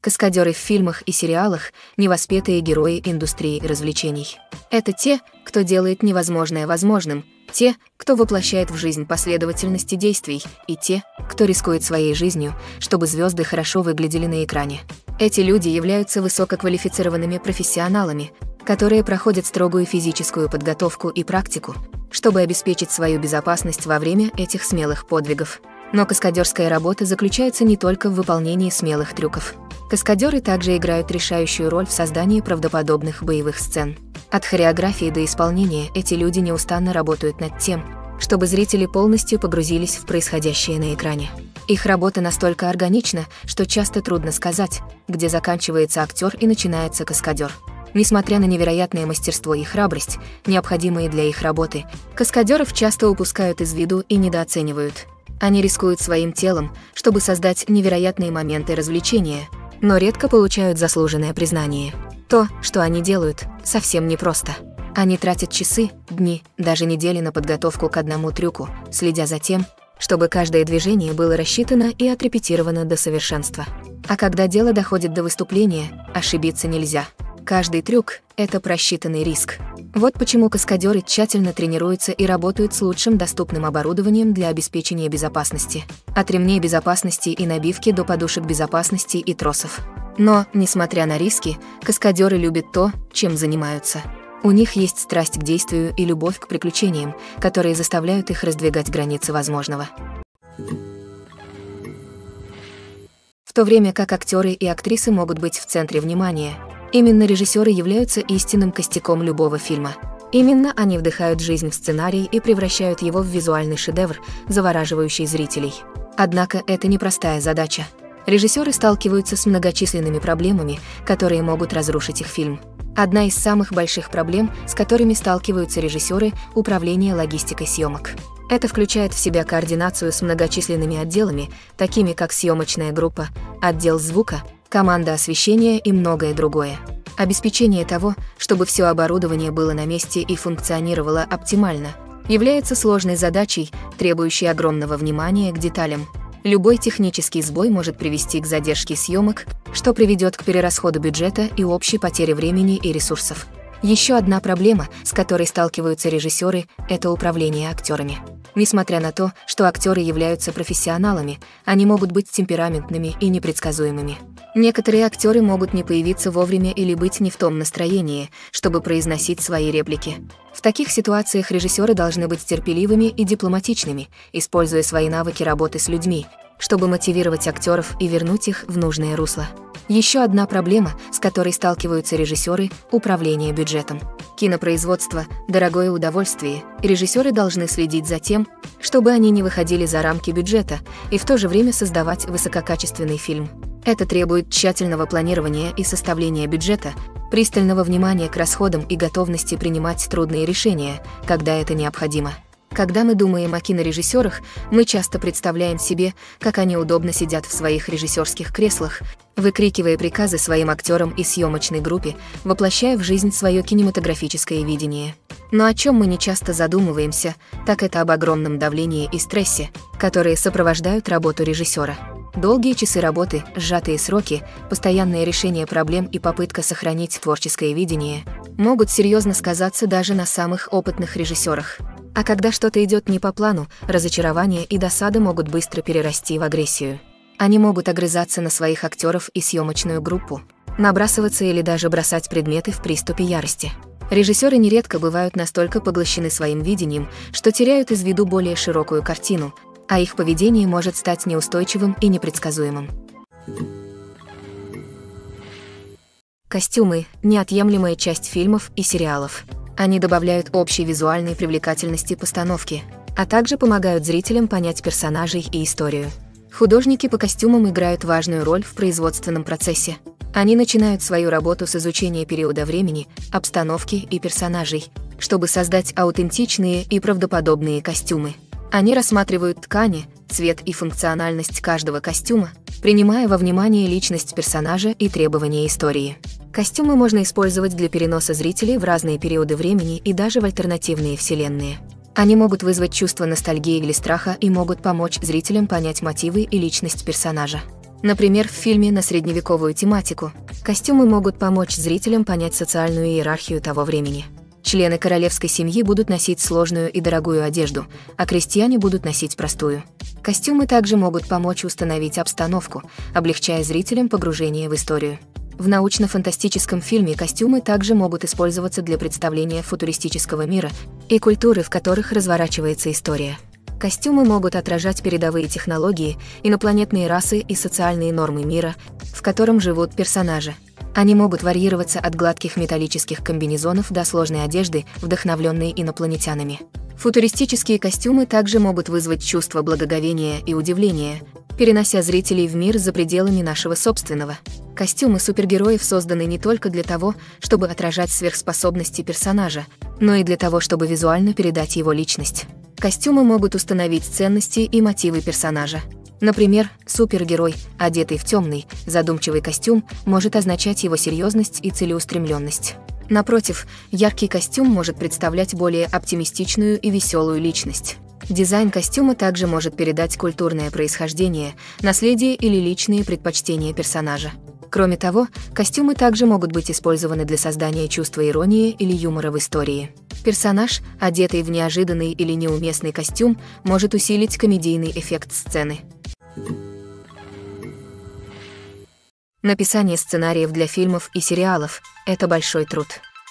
Каскадеры в фильмах и сериалах – невоспетые герои индустрии развлечений. Это те, кто делает невозможное возможным, те, кто воплощает в жизнь последовательности действий, и те, кто рискует своей жизнью, чтобы звезды хорошо выглядели на экране. Эти люди являются высококвалифицированными профессионалами, которые проходят строгую физическую подготовку и практику, чтобы обеспечить свою безопасность во время этих смелых подвигов. Но каскадерская работа заключается не только в выполнении смелых трюков. Каскадеры также играют решающую роль в создании правдоподобных боевых сцен. От хореографии до исполнения эти люди неустанно работают над тем, чтобы зрители полностью погрузились в происходящее на экране. Их работа настолько органична, что часто трудно сказать, где заканчивается актер и начинается каскадер. Несмотря на невероятное мастерство и храбрость, необходимые для их работы, каскадеров часто упускают из виду и недооценивают. Они рискуют своим телом, чтобы создать невероятные моменты развлечения, но редко получают заслуженное признание. То, что они делают, совсем непросто. Они тратят часы, дни, даже недели на подготовку к одному трюку, следя за тем, чтобы каждое движение было рассчитано и отрепетировано до совершенства. А когда дело доходит до выступления, ошибиться нельзя. Каждый трюк – это просчитанный риск. Вот почему каскадеры тщательно тренируются и работают с лучшим доступным оборудованием для обеспечения безопасности. От ремней безопасности и набивки до подушек безопасности и тросов. Но, несмотря на риски, каскадеры любят то, чем занимаются. У них есть страсть к действию и любовь к приключениям, которые заставляют их раздвигать границы возможного. В то время как актеры и актрисы могут быть в центре внимания, именно режиссеры являются истинным костяком любого фильма. Именно они вдыхают жизнь в сценарий и превращают его в визуальный шедевр, завораживающий зрителей. Однако это непростая задача. Режиссеры сталкиваются с многочисленными проблемами, которые могут разрушить их фильм. Одна из самых больших проблем, с которыми сталкиваются режиссеры, — управление логистикой съемок. Это включает в себя координацию с многочисленными отделами, такими как съемочная группа, отдел звука, команда освещения и многое другое. Обеспечение того, чтобы все оборудование было на месте и функционировало оптимально, является сложной задачей, требующей огромного внимания к деталям. Любой технический сбой может привести к задержке съемок, что приведет к перерасходу бюджета и общей потере времени и ресурсов. Еще одна проблема, с которой сталкиваются режиссеры, — это управление актерами. Несмотря на то, что актеры являются профессионалами, они могут быть темпераментными и непредсказуемыми. Некоторые актеры могут не появиться вовремя или быть не в том настроении, чтобы произносить свои реплики. В таких ситуациях режиссеры должны быть терпеливыми и дипломатичными, используя свои навыки работы с людьми, чтобы мотивировать актеров и вернуть их в нужное русло. Еще одна проблема, с которой сталкиваются режиссеры, — управление бюджетом. Кинопроизводство — дорогое удовольствие, режиссеры должны следить за тем, чтобы они не выходили за рамки бюджета и в то же время создавать высококачественный фильм. Это требует тщательного планирования и составления бюджета, пристального внимания к расходам и готовности принимать трудные решения, когда это необходимо. Когда мы думаем о кинорежиссерах, мы часто представляем себе, как они удобно сидят в своих режиссерских креслах, выкрикивая приказы своим актерам и съемочной группе, воплощая в жизнь свое кинематографическое видение. Но о чем мы не часто задумываемся, так это об огромном давлении и стрессе, которые сопровождают работу режиссера. Долгие часы работы, сжатые сроки, постоянное решение проблем и попытка сохранить творческое видение могут серьезно сказаться даже на самых опытных режиссерах. А когда что-то идет не по плану, разочарование и досада могут быстро перерасти в агрессию. Они могут огрызаться на своих актеров и съемочную группу, набрасываться или даже бросать предметы в приступе ярости. Режиссеры нередко бывают настолько поглощены своим видением, что теряют из виду более широкую картину, а их поведение может стать неустойчивым и непредсказуемым. Костюмы – неотъемлемая часть фильмов и сериалов. Они добавляют общей визуальной привлекательности постановки, а также помогают зрителям понять персонажей и историю. Художники по костюмам играют важную роль в производственном процессе. Они начинают свою работу с изучения периода времени, обстановки и персонажей, чтобы создать аутентичные и правдоподобные костюмы. Они рассматривают ткани, цвет и функциональность каждого костюма, принимая во внимание личность персонажа и требования истории. Костюмы можно использовать для переноса зрителей в разные периоды времени и даже в альтернативные вселенные. Они могут вызвать чувство ностальгии или страха и могут помочь зрителям понять мотивы и личность персонажа. Например, в фильме на средневековую тематику костюмы могут помочь зрителям понять социальную иерархию того времени. Члены королевской семьи будут носить сложную и дорогую одежду, а крестьяне будут носить простую. Костюмы также могут помочь установить обстановку, облегчая зрителям погружение в историю. В научно-фантастическом фильме костюмы также могут использоваться для представления футуристического мира и культуры, в которых разворачивается история. Костюмы могут отражать передовые технологии, инопланетные расы и социальные нормы мира, в котором живут персонажи. Они могут варьироваться от гладких металлических комбинезонов до сложной одежды, вдохновленной инопланетянами. Футуристические костюмы также могут вызвать чувство благоговения и удивления, перенося зрителей в мир за пределами нашего собственного. Костюмы супергероев созданы не только для того, чтобы отражать сверхспособности персонажа, но и для того, чтобы визуально передать его личность. Костюмы могут установить ценности и мотивы персонажа. Например, супергерой, одетый в темный, задумчивый костюм, может означать его серьезность и целеустремленность. Напротив, яркий костюм может представлять более оптимистичную и веселую личность. Дизайн костюма также может передать культурное происхождение, наследие или личные предпочтения персонажа. Кроме того, костюмы также могут быть использованы для создания чувства иронии или юмора в истории. Персонаж, одетый в неожиданный или неуместный костюм, может усилить комедийный эффект сцены. Написание сценариев для фильмов и сериалов – это большой труд.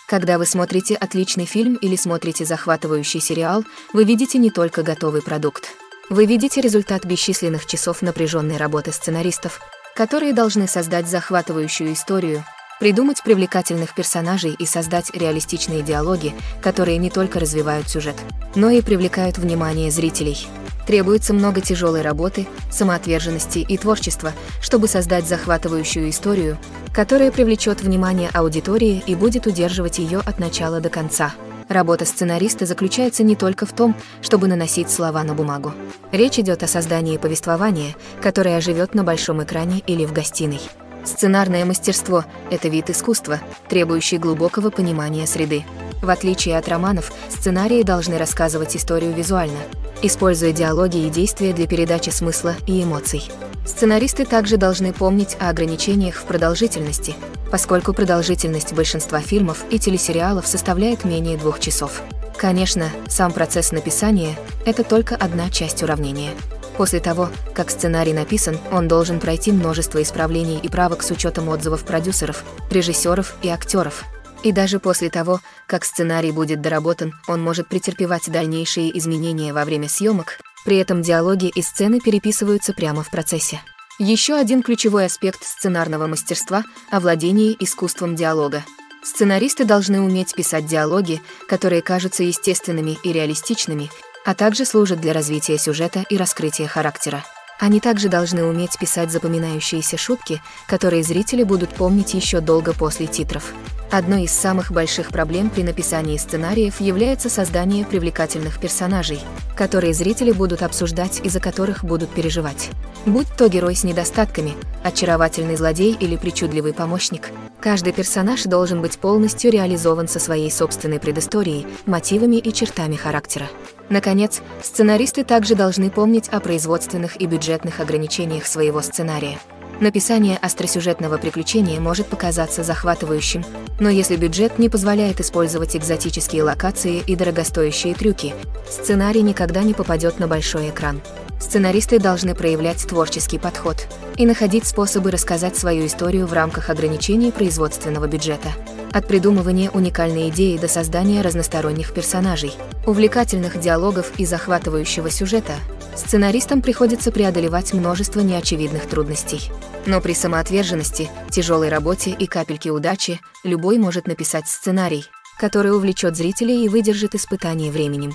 Когда вы смотрите отличный фильм или смотрите захватывающий сериал, вы видите не только готовый продукт. Вы видите результат бесчисленных часов напряженной работы сценаристов, которые должны создать захватывающую историю, придумать привлекательных персонажей и создать реалистичные диалоги, которые не только развивают сюжет, но и привлекают внимание зрителей. Требуется много тяжелой работы, самоотверженности и творчества, чтобы создать захватывающую историю, которая привлечет внимание аудитории и будет удерживать ее от начала до конца. Работа сценариста заключается не только в том, чтобы наносить слова на бумагу. Речь идет о создании повествования, которое оживет на большом экране или в гостиной. Сценарное мастерство – это вид искусства, требующий глубокого понимания среды. В отличие от романов, сценарии должны рассказывать историю визуально, используя диалоги и действия для передачи смысла и эмоций. Сценаристы также должны помнить о ограничениях в продолжительности, поскольку продолжительность большинства фильмов и телесериалов составляет менее 2 часов. Конечно, сам процесс написания – это только одна часть уравнения. После того, как сценарий написан, он должен пройти множество исправлений и правок с учетом отзывов продюсеров, режиссеров и актеров. И даже после того, как сценарий будет доработан, он может претерпевать дальнейшие изменения во время съемок, при этом диалоги и сцены переписываются прямо в процессе. Еще один ключевой аспект сценарного мастерства – овладение искусством диалога. Сценаристы должны уметь писать диалоги, которые кажутся естественными и реалистичными, а также служат для развития сюжета и раскрытия характера. Они также должны уметь писать запоминающиеся шутки, которые зрители будут помнить еще долго после титров. Одной из самых больших проблем при написании сценариев является создание привлекательных персонажей, которые зрители будут обсуждать и за которых будут переживать. Будь то герой с недостатками, очаровательный злодей или причудливый помощник, каждый персонаж должен быть полностью реализован со своей собственной предысторией, мотивами и чертами характера. Наконец, сценаристы также должны помнить о производственных и бюджетных ограничениях своего сценария. Написание остросюжетного приключения может показаться захватывающим, но если бюджет не позволяет использовать экзотические локации и дорогостоящие трюки, сценарий никогда не попадет на большой экран. Сценаристы должны проявлять творческий подход и находить способы рассказать свою историю в рамках ограничений производственного бюджета. От придумывания уникальной идеи до создания разносторонних персонажей, увлекательных диалогов и захватывающего сюжета, сценаристам приходится преодолевать множество неочевидных трудностей. Но при самоотверженности, тяжелой работе и капельке удачи любой может написать сценарий, который увлечет зрителей и выдержит испытание временем.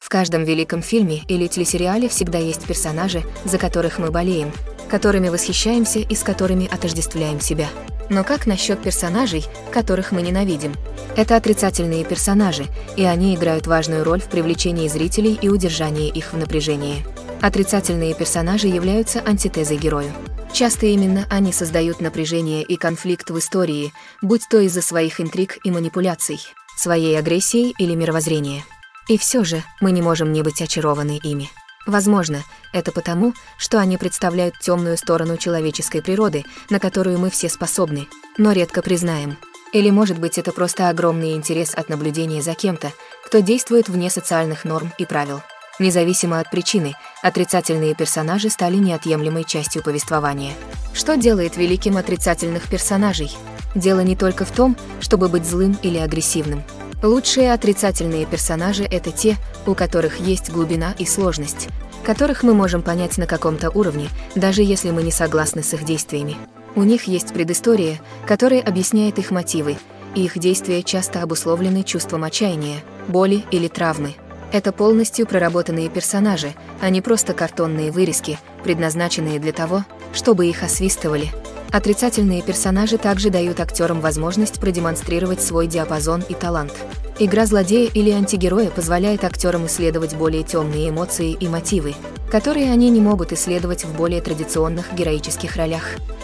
В каждом великом фильме или телесериале всегда есть персонажи, за которых мы болеем, которыми восхищаемся и с которыми отождествляем себя. Но как насчет персонажей, которых мы ненавидим? Это отрицательные персонажи, и они играют важную роль в привлечении зрителей и удержании их в напряжении. Отрицательные персонажи являются антитезой герою. Часто именно они создают напряжение и конфликт в истории, будь то из-за своих интриг и манипуляций, своей агрессии или мировоззрения. И все же мы не можем не быть очарованы ими. Возможно, это потому, что они представляют темную сторону человеческой природы, на которую мы все способны, но редко признаем. Или, может быть, это просто огромный интерес от наблюдения за кем-то, кто действует вне социальных норм и правил. Независимо от причины, отрицательные персонажи стали неотъемлемой частью повествования. Что делает великим отрицательных персонажей? Дело не только в том, чтобы быть злым или агрессивным. Лучшие отрицательные персонажи – это те, у которых есть глубина и сложность, которых мы можем понять на каком-то уровне, даже если мы не согласны с их действиями. У них есть предыстория, которая объясняет их мотивы, и их действия часто обусловлены чувством отчаяния, боли или травмы. Это полностью проработанные персонажи, а не просто картонные вырезки, предназначенные для того, чтобы их освистывали. Отрицательные персонажи также дают актерам возможность продемонстрировать свой диапазон и талант. Игра злодея или антигероя позволяет актерам исследовать более темные эмоции и мотивы, которые они не могут исследовать в более традиционных героических ролях.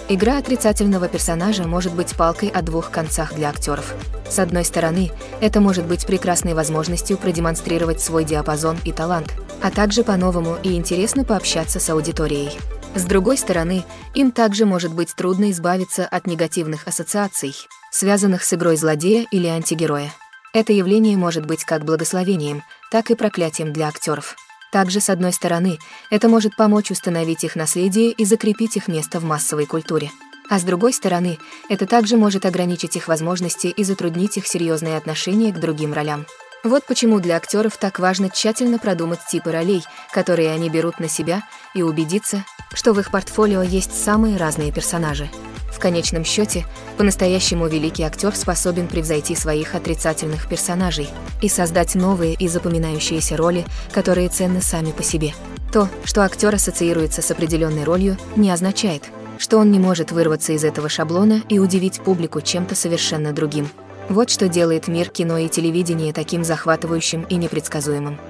Игра отрицательного персонажа может быть палкой о двух концах для актеров. С одной стороны, это может быть прекрасной возможностью продемонстрировать свой диапазон и талант, а также по-новому и интересно пообщаться с аудиторией. С другой стороны, им также может быть трудно избавиться от негативных ассоциаций, связанных с игрой злодея или антигероя. Это явление может быть как благословением, так и проклятием для актеров. Также, с одной стороны, это может помочь установить их наследие и закрепить их место в массовой культуре. А с другой стороны, это также может ограничить их возможности и затруднить их серьезные отношения к другим ролям. Вот почему для актеров так важно тщательно продумать типы ролей, которые они берут на себя, и убедиться, что в их портфолио есть самые разные персонажи. В конечном счете, по-настоящему великий актер способен превзойти своих отрицательных персонажей и создать новые и запоминающиеся роли, которые ценны сами по себе. То, что актер ассоциируется с определенной ролью, не означает, что он не может вырваться из этого шаблона и удивить публику чем-то совершенно другим. Вот что делает мир кино и телевидения таким захватывающим и непредсказуемым.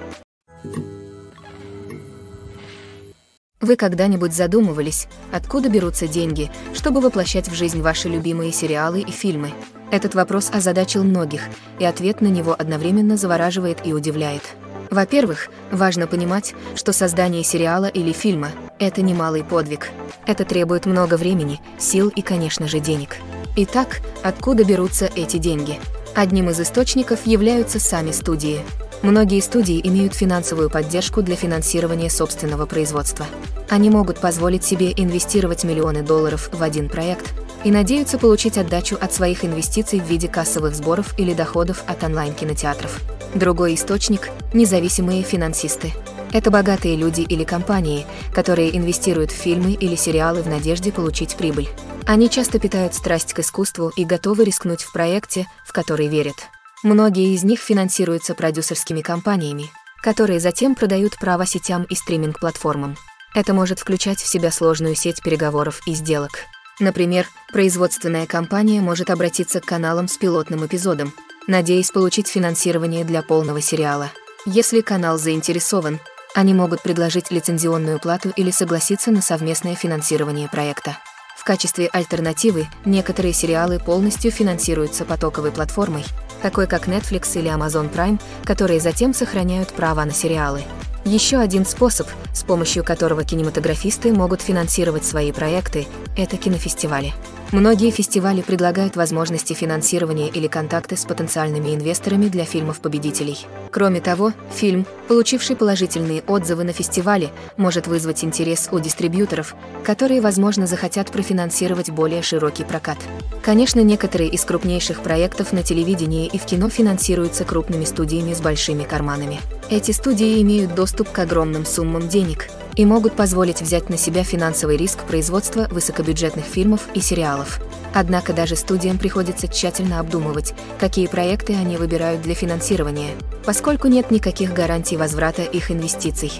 Вы когда-нибудь задумывались, откуда берутся деньги, чтобы воплощать в жизнь ваши любимые сериалы и фильмы? Этот вопрос озадачил многих, и ответ на него одновременно завораживает и удивляет. Во-первых, важно понимать, что создание сериала или фильма – это немалый подвиг. Это требует много времени, сил и, конечно же, денег. Итак, откуда берутся эти деньги? Одним из источников являются сами студии. Многие студии имеют финансовую поддержку для финансирования собственного производства. Они могут позволить себе инвестировать миллионы долларов в один проект и надеются получить отдачу от своих инвестиций в виде кассовых сборов или доходов от онлайн-кинотеатров. Другой источник – независимые финансисты. Это богатые люди или компании, которые инвестируют в фильмы или сериалы в надежде получить прибыль. Они часто питают страсть к искусству и готовы рискнуть в проекте, в который верят. Многие из них финансируются продюсерскими компаниями, которые затем продают права сетям и стриминг-платформам. Это может включать в себя сложную сеть переговоров и сделок. Например, производственная компания может обратиться к каналам с пилотным эпизодом, надеясь получить финансирование для полного сериала. Если канал заинтересован, они могут предложить лицензионную плату или согласиться на совместное финансирование проекта. В качестве альтернативы некоторые сериалы полностью финансируются потоковой платформой, такой как Netflix или Amazon Prime, которые затем сохраняют права на сериалы. Еще один способ, с помощью которого кинематографисты могут финансировать свои проекты, это кинофестивали. Многие фестивали предлагают возможности финансирования или контакты с потенциальными инвесторами для фильмов-победителей. Кроме того, фильм, получивший положительные отзывы на фестивале, может вызвать интерес у дистрибьюторов, которые, возможно, захотят профинансировать более широкий прокат. Конечно, некоторые из крупнейших проектов на телевидении и в кино финансируются крупными студиями с большими карманами. Эти студии имеют доступ к огромным суммам денег и могут позволить взять на себя финансовый риск производства высокобюджетных фильмов и сериалов. Однако даже студиям приходится тщательно обдумывать, какие проекты они выбирают для финансирования, поскольку нет никаких гарантий возврата их инвестиций.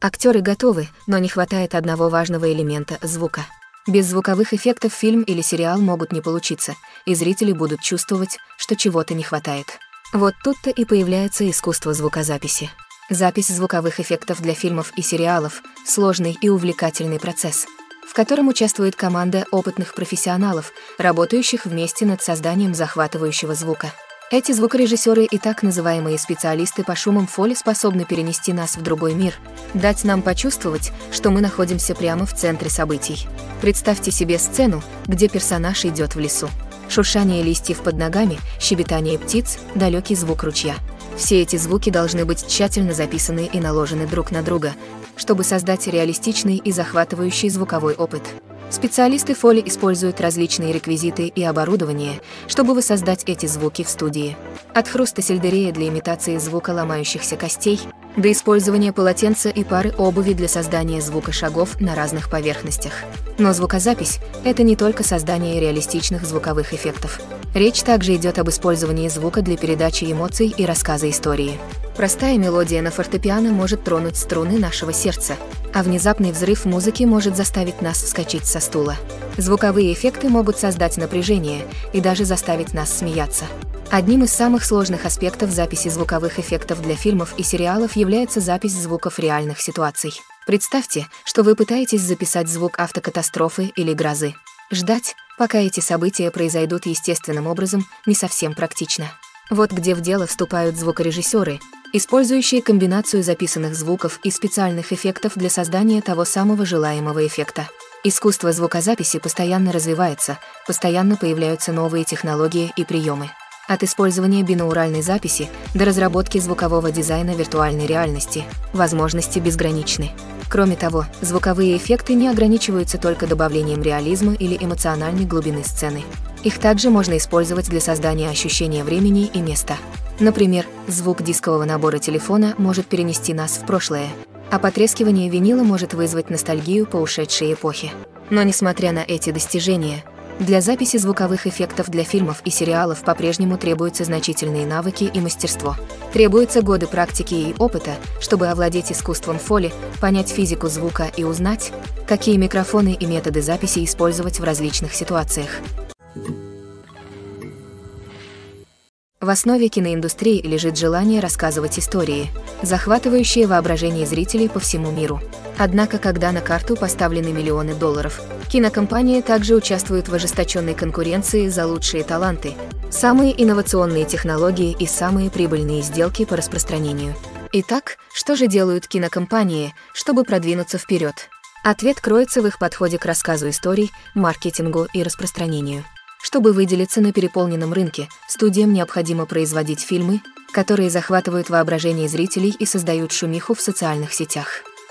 Актеры готовы, но не хватает одного важного элемента – звука. Без звуковых эффектов фильм или сериал могут не получиться, и зрители будут чувствовать, что чего-то не хватает. Вот тут-то и появляется искусство звукозаписи. Запись звуковых эффектов для фильмов и сериалов – сложный и увлекательный процесс, в котором участвует команда опытных профессионалов, работающих вместе над созданием захватывающего звука. Эти звукорежиссеры и так называемые специалисты по шумам Foley способны перенести нас в другой мир, дать нам почувствовать, что мы находимся прямо в центре событий. Представьте себе сцену, где персонаж идет в лесу. Шуршание листьев под ногами, щебетание птиц, далекий звук ручья. Все эти звуки должны быть тщательно записаны и наложены друг на друга, чтобы создать реалистичный и захватывающий звуковой опыт. Специалисты Foley используют различные реквизиты и оборудование, чтобы воссоздать эти звуки в студии. От хруста сельдерея для имитации звука ломающихся костей, до использования полотенца и пары обуви для создания звука шагов на разных поверхностях. Но звукозапись – это не только создание реалистичных звуковых эффектов. Речь также идет об использовании звука для передачи эмоций и рассказа истории. Простая мелодия на фортепиано может тронуть струны нашего сердца, а внезапный взрыв музыки может заставить нас вскочить со стула. Звуковые эффекты могут создать напряжение и даже заставить нас смеяться. Одним из самых сложных аспектов записи звуковых эффектов для фильмов и сериалов является запись звуков реальных ситуаций. Представьте, что вы пытаетесь записать звук автокатастрофы или грозы. Ждать, пока эти события произойдут естественным образом, не совсем практично. Вот где в дело вступают звукорежиссеры, использующие комбинацию записанных звуков и специальных эффектов для создания того самого желаемого эффекта. Искусство звукозаписи постоянно развивается, постоянно появляются новые технологии и приемы. От использования бинауральной записи до разработки звукового дизайна виртуальной реальности возможности безграничны. Кроме того, звуковые эффекты не ограничиваются только добавлением реализма или эмоциональной глубины сцены. Их также можно использовать для создания ощущения времени и места. Например, звук дискового набора телефона может перенести нас в прошлое, а потрескивание винила может вызвать ностальгию по ушедшей эпохе. Но несмотря на эти достижения, для записи звуковых эффектов для фильмов и сериалов по-прежнему требуются значительные навыки и мастерство. Требуются годы практики и опыта, чтобы овладеть искусством Фоли, понять физику звука и узнать, какие микрофоны и методы записи использовать в различных ситуациях. В основе киноиндустрии лежит желание рассказывать истории, захватывающие воображение зрителей по всему миру. Однако, когда на карту поставлены миллионы долларов, кинокомпании также участвуют в ожесточенной конкуренции за лучшие таланты, самые инновационные технологии и самые прибыльные сделки по распространению. Итак, что же делают кинокомпании, чтобы продвинуться вперед? Ответ кроется в их подходе к рассказу историй, маркетингу и распространению. Чтобы выделиться на переполненном рынке, студиям необходимо производить фильмы, которые захватывают воображение зрителей и создают шумиху в социальных сетях.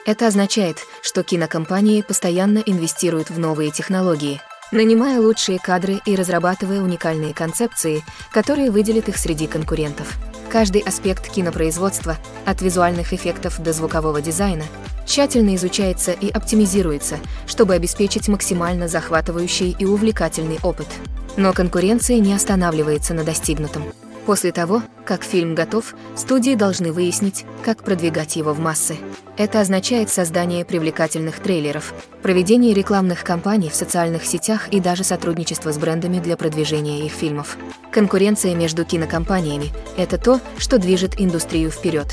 Это означает, что кинокомпании постоянно инвестируют в новые технологии, нанимая лучшие кадры и разрабатывая уникальные концепции, которые выделят их среди конкурентов. Каждый аспект кинопроизводства, от визуальных эффектов до звукового дизайна, тщательно изучается и оптимизируется, чтобы обеспечить максимально захватывающий и увлекательный опыт. Но конкуренция не останавливается на достигнутом. После того, как фильм готов, студии должны выяснить, как продвигать его в массы. Это означает создание привлекательных трейлеров, проведение рекламных кампаний в социальных сетях и даже сотрудничество с брендами для продвижения их фильмов. Конкуренция между кинокомпаниями – это то, что движет индустрию вперед.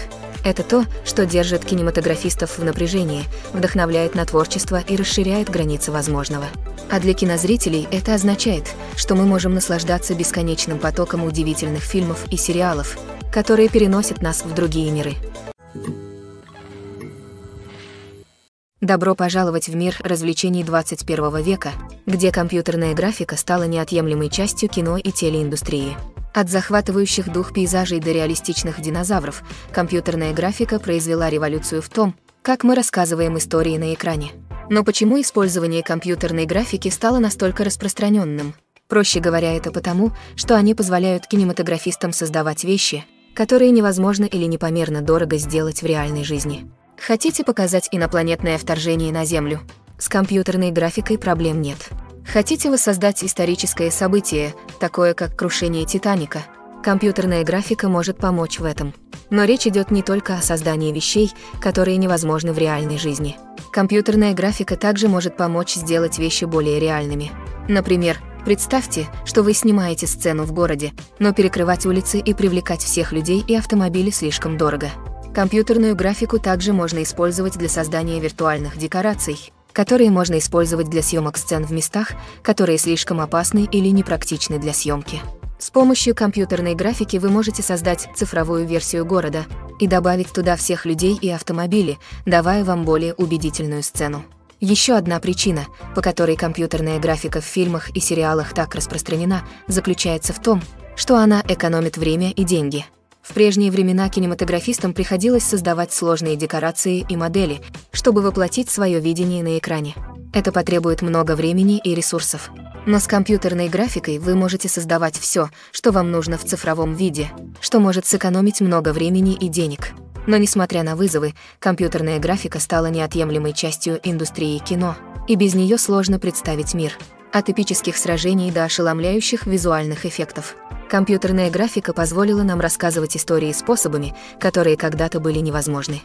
Это то, что держит кинематографистов в напряжении, вдохновляет на творчество и расширяет границы возможного. А для кинозрителей это означает, что мы можем наслаждаться бесконечным потоком удивительных фильмов и сериалов, которые переносят нас в другие миры. Добро пожаловать в мир развлечений 21 века, где компьютерная графика стала неотъемлемой частью кино и телеиндустрии. От захватывающих дух пейзажей до реалистичных динозавров, компьютерная графика произвела революцию в том, как мы рассказываем истории на экране. Но почему использование компьютерной графики стало настолько распространенным? Проще говоря, это потому, что они позволяют кинематографистам создавать вещи, которые невозможно или непомерно дорого сделать в реальной жизни. Хотите показать инопланетное вторжение на Землю? С компьютерной графикой проблем нет. Хотите воссоздать историческое событие, такое как крушение Титаника? Компьютерная графика может помочь в этом. Но речь идет не только о создании вещей, которые невозможны в реальной жизни. Компьютерная графика также может помочь сделать вещи более реальными. Например, представьте, что вы снимаете сцену в городе, но перекрывать улицы и привлекать всех людей и автомобили слишком дорого. Компьютерную графику также можно использовать для создания виртуальных декораций, которые можно использовать для съемок сцен в местах, которые слишком опасны или непрактичны для съемки. С помощью компьютерной графики вы можете создать цифровую версию города и добавить туда всех людей и автомобили, давая вам более убедительную сцену. Еще одна причина, по которой компьютерная графика в фильмах и сериалах так распространена, заключается в том, что она экономит время и деньги. В прежние времена кинематографистам приходилось создавать сложные декорации и модели, чтобы воплотить свое видение на экране. Это потребует много времени и ресурсов. Но с компьютерной графикой вы можете создавать все, что вам нужно в цифровом виде, что может сэкономить много времени и денег. Но несмотря на вызовы, компьютерная графика стала неотъемлемой частью индустрии кино, и без нее сложно представить мир. От эпических сражений до ошеломляющих визуальных эффектов. Компьютерная графика позволила нам рассказывать истории способами, которые когда-то были невозможны.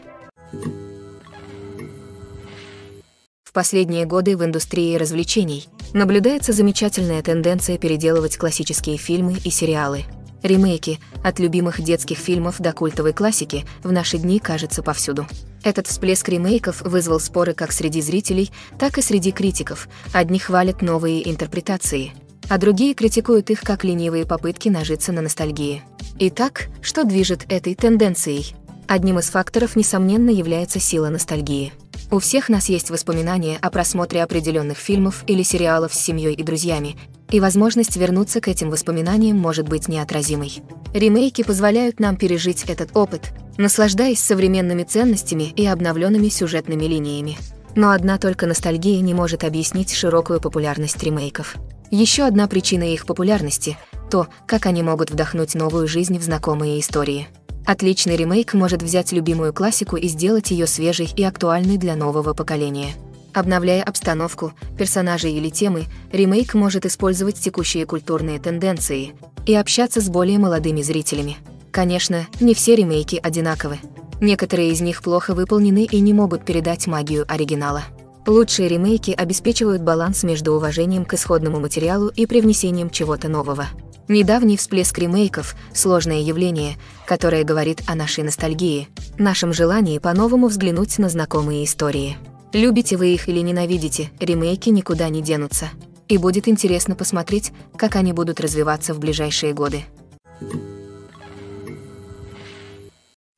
В последние годы в индустрии развлечений наблюдается замечательная тенденция переделывать классические фильмы и сериалы. Ремейки, от любимых детских фильмов до культовой классики, в наши дни кажется повсюду. Этот всплеск ремейков вызвал споры как среди зрителей, так и среди критиков. Одни хвалят новые интерпретации, а другие критикуют их как ленивые попытки нажиться на ностальгии. Итак, что движет этой тенденцией? Одним из факторов, несомненно, является сила ностальгии. У всех нас есть воспоминания о просмотре определенных фильмов или сериалов с семьей и друзьями, и возможность вернуться к этим воспоминаниям может быть неотразимой. Ремейки позволяют нам пережить этот опыт, наслаждаясь современными ценностями и обновленными сюжетными линиями. Но одна только ностальгия не может объяснить широкую популярность ремейков. Еще одна причина их популярности – то, как они могут вдохнуть новую жизнь в знакомые истории. Отличный ремейк может взять любимую классику и сделать ее свежей и актуальной для нового поколения. Обновляя обстановку, персонажей или темы, ремейк может использовать текущие культурные тенденции и общаться с более молодыми зрителями. Конечно, не все ремейки одинаковы. Некоторые из них плохо выполнены и не могут передать магию оригинала. Лучшие ремейки обеспечивают баланс между уважением к исходному материалу и привнесением чего-то нового. Недавний всплеск ремейков – сложное явление, которое говорит о нашей ностальгии, нашем желании по-новому взглянуть на знакомые истории. Любите вы их или ненавидите, ремейки никуда не денутся. И будет интересно посмотреть, как они будут развиваться в ближайшие годы.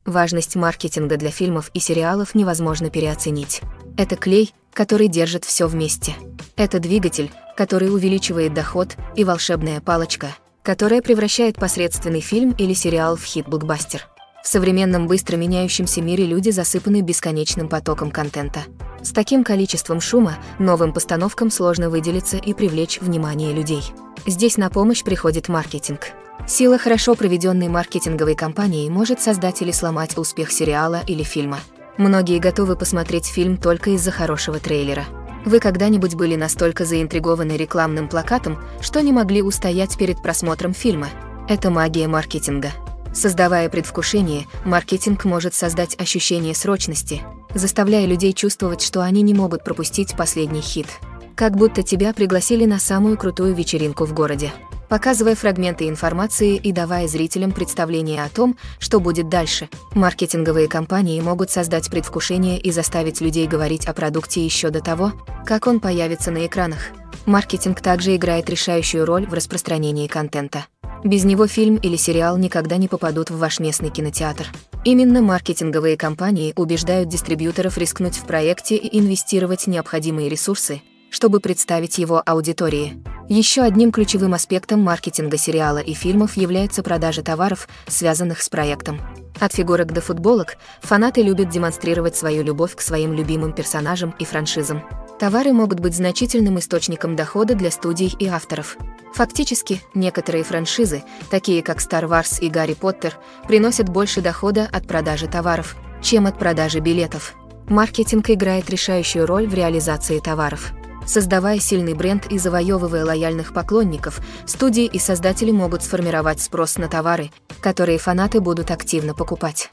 Важность маркетинга для фильмов и сериалов невозможно переоценить. Это клей, который держит все вместе. Это двигатель, который увеличивает доход, и волшебная палочка, которая превращает посредственный фильм или сериал в хит-блокбастер. В современном быстро меняющемся мире люди засыпаны бесконечным потоком контента. С таким количеством шума новым постановкам сложно выделиться и привлечь внимание людей. Здесь на помощь приходит маркетинг. Сила хорошо проведенной маркетинговой кампании может создать или сломать успех сериала или фильма. Многие готовы посмотреть фильм только из-за хорошего трейлера. Вы когда-нибудь были настолько заинтригованы рекламным плакатом, что не могли устоять перед просмотром фильма? Это магия маркетинга. Создавая предвкушение, маркетинг может создать ощущение срочности, заставляя людей чувствовать, что они не могут пропустить последний хит. Как будто тебя пригласили на самую крутую вечеринку в городе. Показывая фрагменты информации и давая зрителям представление о том, что будет дальше, маркетинговые компании могут создать предвкушение и заставить людей говорить о продукте еще до того, как он появится на экранах. Маркетинг также играет решающую роль в распространении контента. Без него фильм или сериал никогда не попадут в ваш местный кинотеатр. Именно маркетинговые компании убеждают дистрибьюторов рискнуть в проекте и инвестировать необходимые ресурсы, чтобы представить его аудитории. Еще одним ключевым аспектом маркетинга сериала и фильмов является продажа товаров, связанных с проектом. От фигурок до футболок фанаты любят демонстрировать свою любовь к своим любимым персонажам и франшизам. Товары могут быть значительным источником дохода для студий и авторов. Фактически, некоторые франшизы, такие как Star Wars и Гарри Поттер, приносят больше дохода от продажи товаров, чем от продажи билетов. Маркетинг играет решающую роль в реализации товаров. Создавая сильный бренд и завоевывая лояльных поклонников, студии и создатели могут сформировать спрос на товары, которые фанаты будут активно покупать.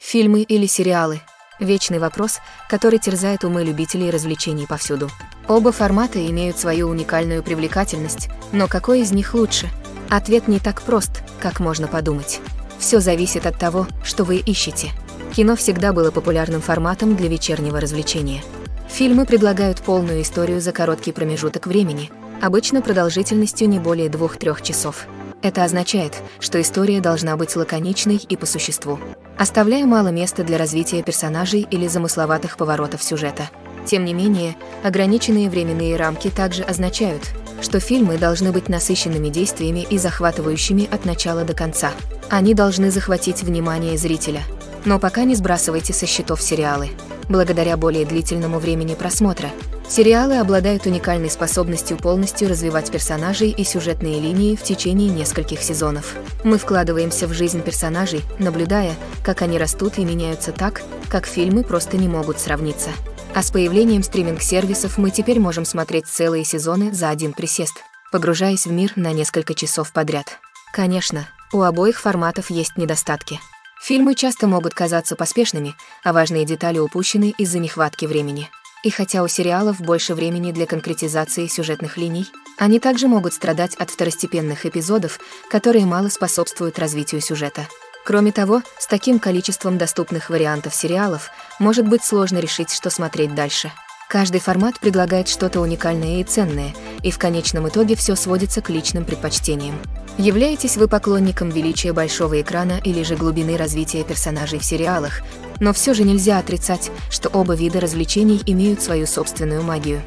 Фильмы или сериалы – вечный вопрос, который терзает умы любителей развлечений повсюду. Оба формата имеют свою уникальную привлекательность, но какой из них лучше? Ответ не так прост, как можно подумать. Все зависит от того, что вы ищете. Кино всегда было популярным форматом для вечернего развлечения. Фильмы предлагают полную историю за короткий промежуток времени, обычно продолжительностью не более 2-3 часов. Это означает, что история должна быть лаконичной и по существу, оставляя мало места для развития персонажей или замысловатых поворотов сюжета. Тем не менее, ограниченные временные рамки также означают, что фильмы должны быть насыщенными действиями и захватывающими от начала до конца. Они должны захватить внимание зрителя. Но пока не сбрасывайте со счетов сериалы. Благодаря более длительному времени просмотра, сериалы обладают уникальной способностью полностью развивать персонажей и сюжетные линии в течение нескольких сезонов. Мы вкладываемся в жизнь персонажей, наблюдая, как они растут и меняются так, как фильмы просто не могут сравниться. А с появлением стриминг-сервисов мы теперь можем смотреть целые сезоны за один присест, погружаясь в мир на несколько часов подряд. Конечно, у обоих форматов есть недостатки. Фильмы часто могут казаться поспешными, а важные детали упущены из-за нехватки времени. И хотя у сериалов больше времени для конкретизации сюжетных линий, они также могут страдать от второстепенных эпизодов, которые мало способствуют развитию сюжета. Кроме того, с таким количеством доступных вариантов сериалов может быть сложно решить, что смотреть дальше. Каждый формат предлагает что-то уникальное и ценное, и в конечном итоге все сводится к личным предпочтениям. Являетесь вы поклонником величия большого экрана или же глубины развития персонажей в сериалах, но все же нельзя отрицать, что оба вида развлечений имеют свою собственную магию.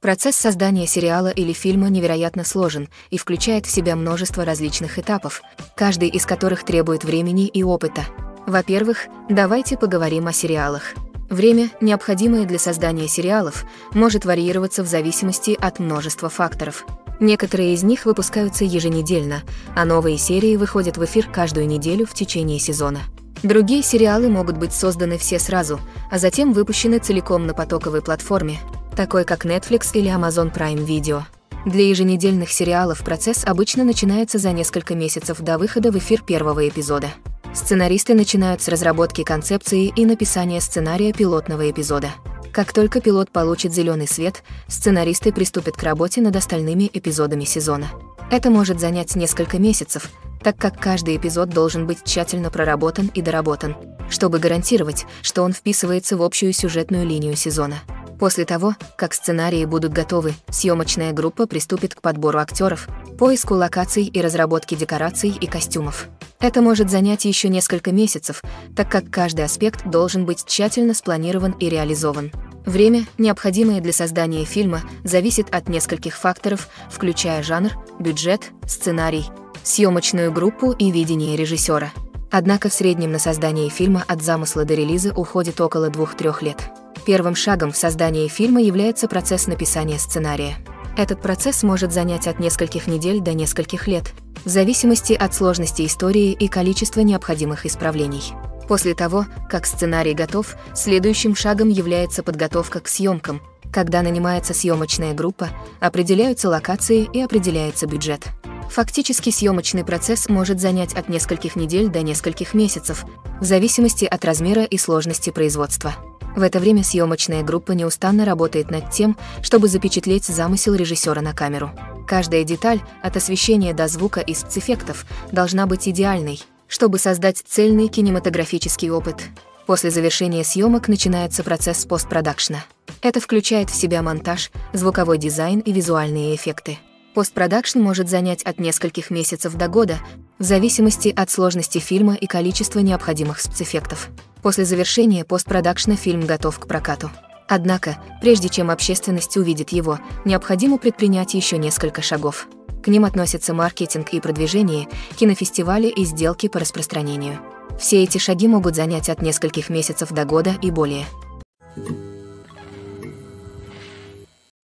Процесс создания сериала или фильма невероятно сложен и включает в себя множество различных этапов, каждый из которых требует времени и опыта. Во-первых, давайте поговорим о сериалах. Время, необходимое для создания сериалов, может варьироваться в зависимости от множества факторов. Некоторые из них выпускаются еженедельно, а новые серии выходят в эфир каждую неделю в течение сезона. Другие сериалы могут быть созданы все сразу, а затем выпущены целиком на потоковой платформе, такой как Netflix или Amazon Prime Video. Для еженедельных сериалов процесс обычно начинается за несколько месяцев до выхода в эфир первого эпизода. Сценаристы начинают с разработки концепции и написания сценария пилотного эпизода. Как только пилот получит зеленый свет, сценаристы приступят к работе над остальными эпизодами сезона. Это может занять несколько месяцев, так как каждый эпизод должен быть тщательно проработан и доработан, чтобы гарантировать, что он вписывается в общую сюжетную линию сезона. После того, как сценарии будут готовы, съемочная группа приступит к подбору актеров, поиску локаций и разработке декораций и костюмов. Это может занять еще несколько месяцев, так как каждый аспект должен быть тщательно спланирован и реализован. Время, необходимое для создания фильма, зависит от нескольких факторов, включая жанр, бюджет, сценарий, съемочную группу и видение режиссера. Однако в среднем на создание фильма от замысла до релиза уходит около 2-3 лет. Первым шагом в создании фильма является процесс написания сценария. Этот процесс может занять от нескольких недель до нескольких лет, в зависимости от сложности истории и количества необходимых исправлений. После того, как сценарий готов, следующим шагом является подготовка к съемкам, когда нанимается съемочная группа, определяются локации и определяется бюджет. Фактически съемочный процесс может занять от нескольких недель до нескольких месяцев, в зависимости от размера и сложности производства. В это время съемочная группа неустанно работает над тем, чтобы запечатлеть замысел режиссера на камеру. Каждая деталь, от освещения до звука и спецэффектов, должна быть идеальной, чтобы создать цельный кинематографический опыт. После завершения съемок начинается процесс постпродакшна. Это включает в себя монтаж, звуковой дизайн и визуальные эффекты. Постпродакшн может занять от нескольких месяцев до года, в зависимости от сложности фильма и количества необходимых спецэффектов. После завершения постпродакшна фильм готов к прокату. Однако, прежде чем общественность увидит его, необходимо предпринять еще несколько шагов. К ним относятся маркетинг и продвижение, кинофестивали и сделки по распространению. Все эти шаги могут занять от нескольких месяцев до года и более.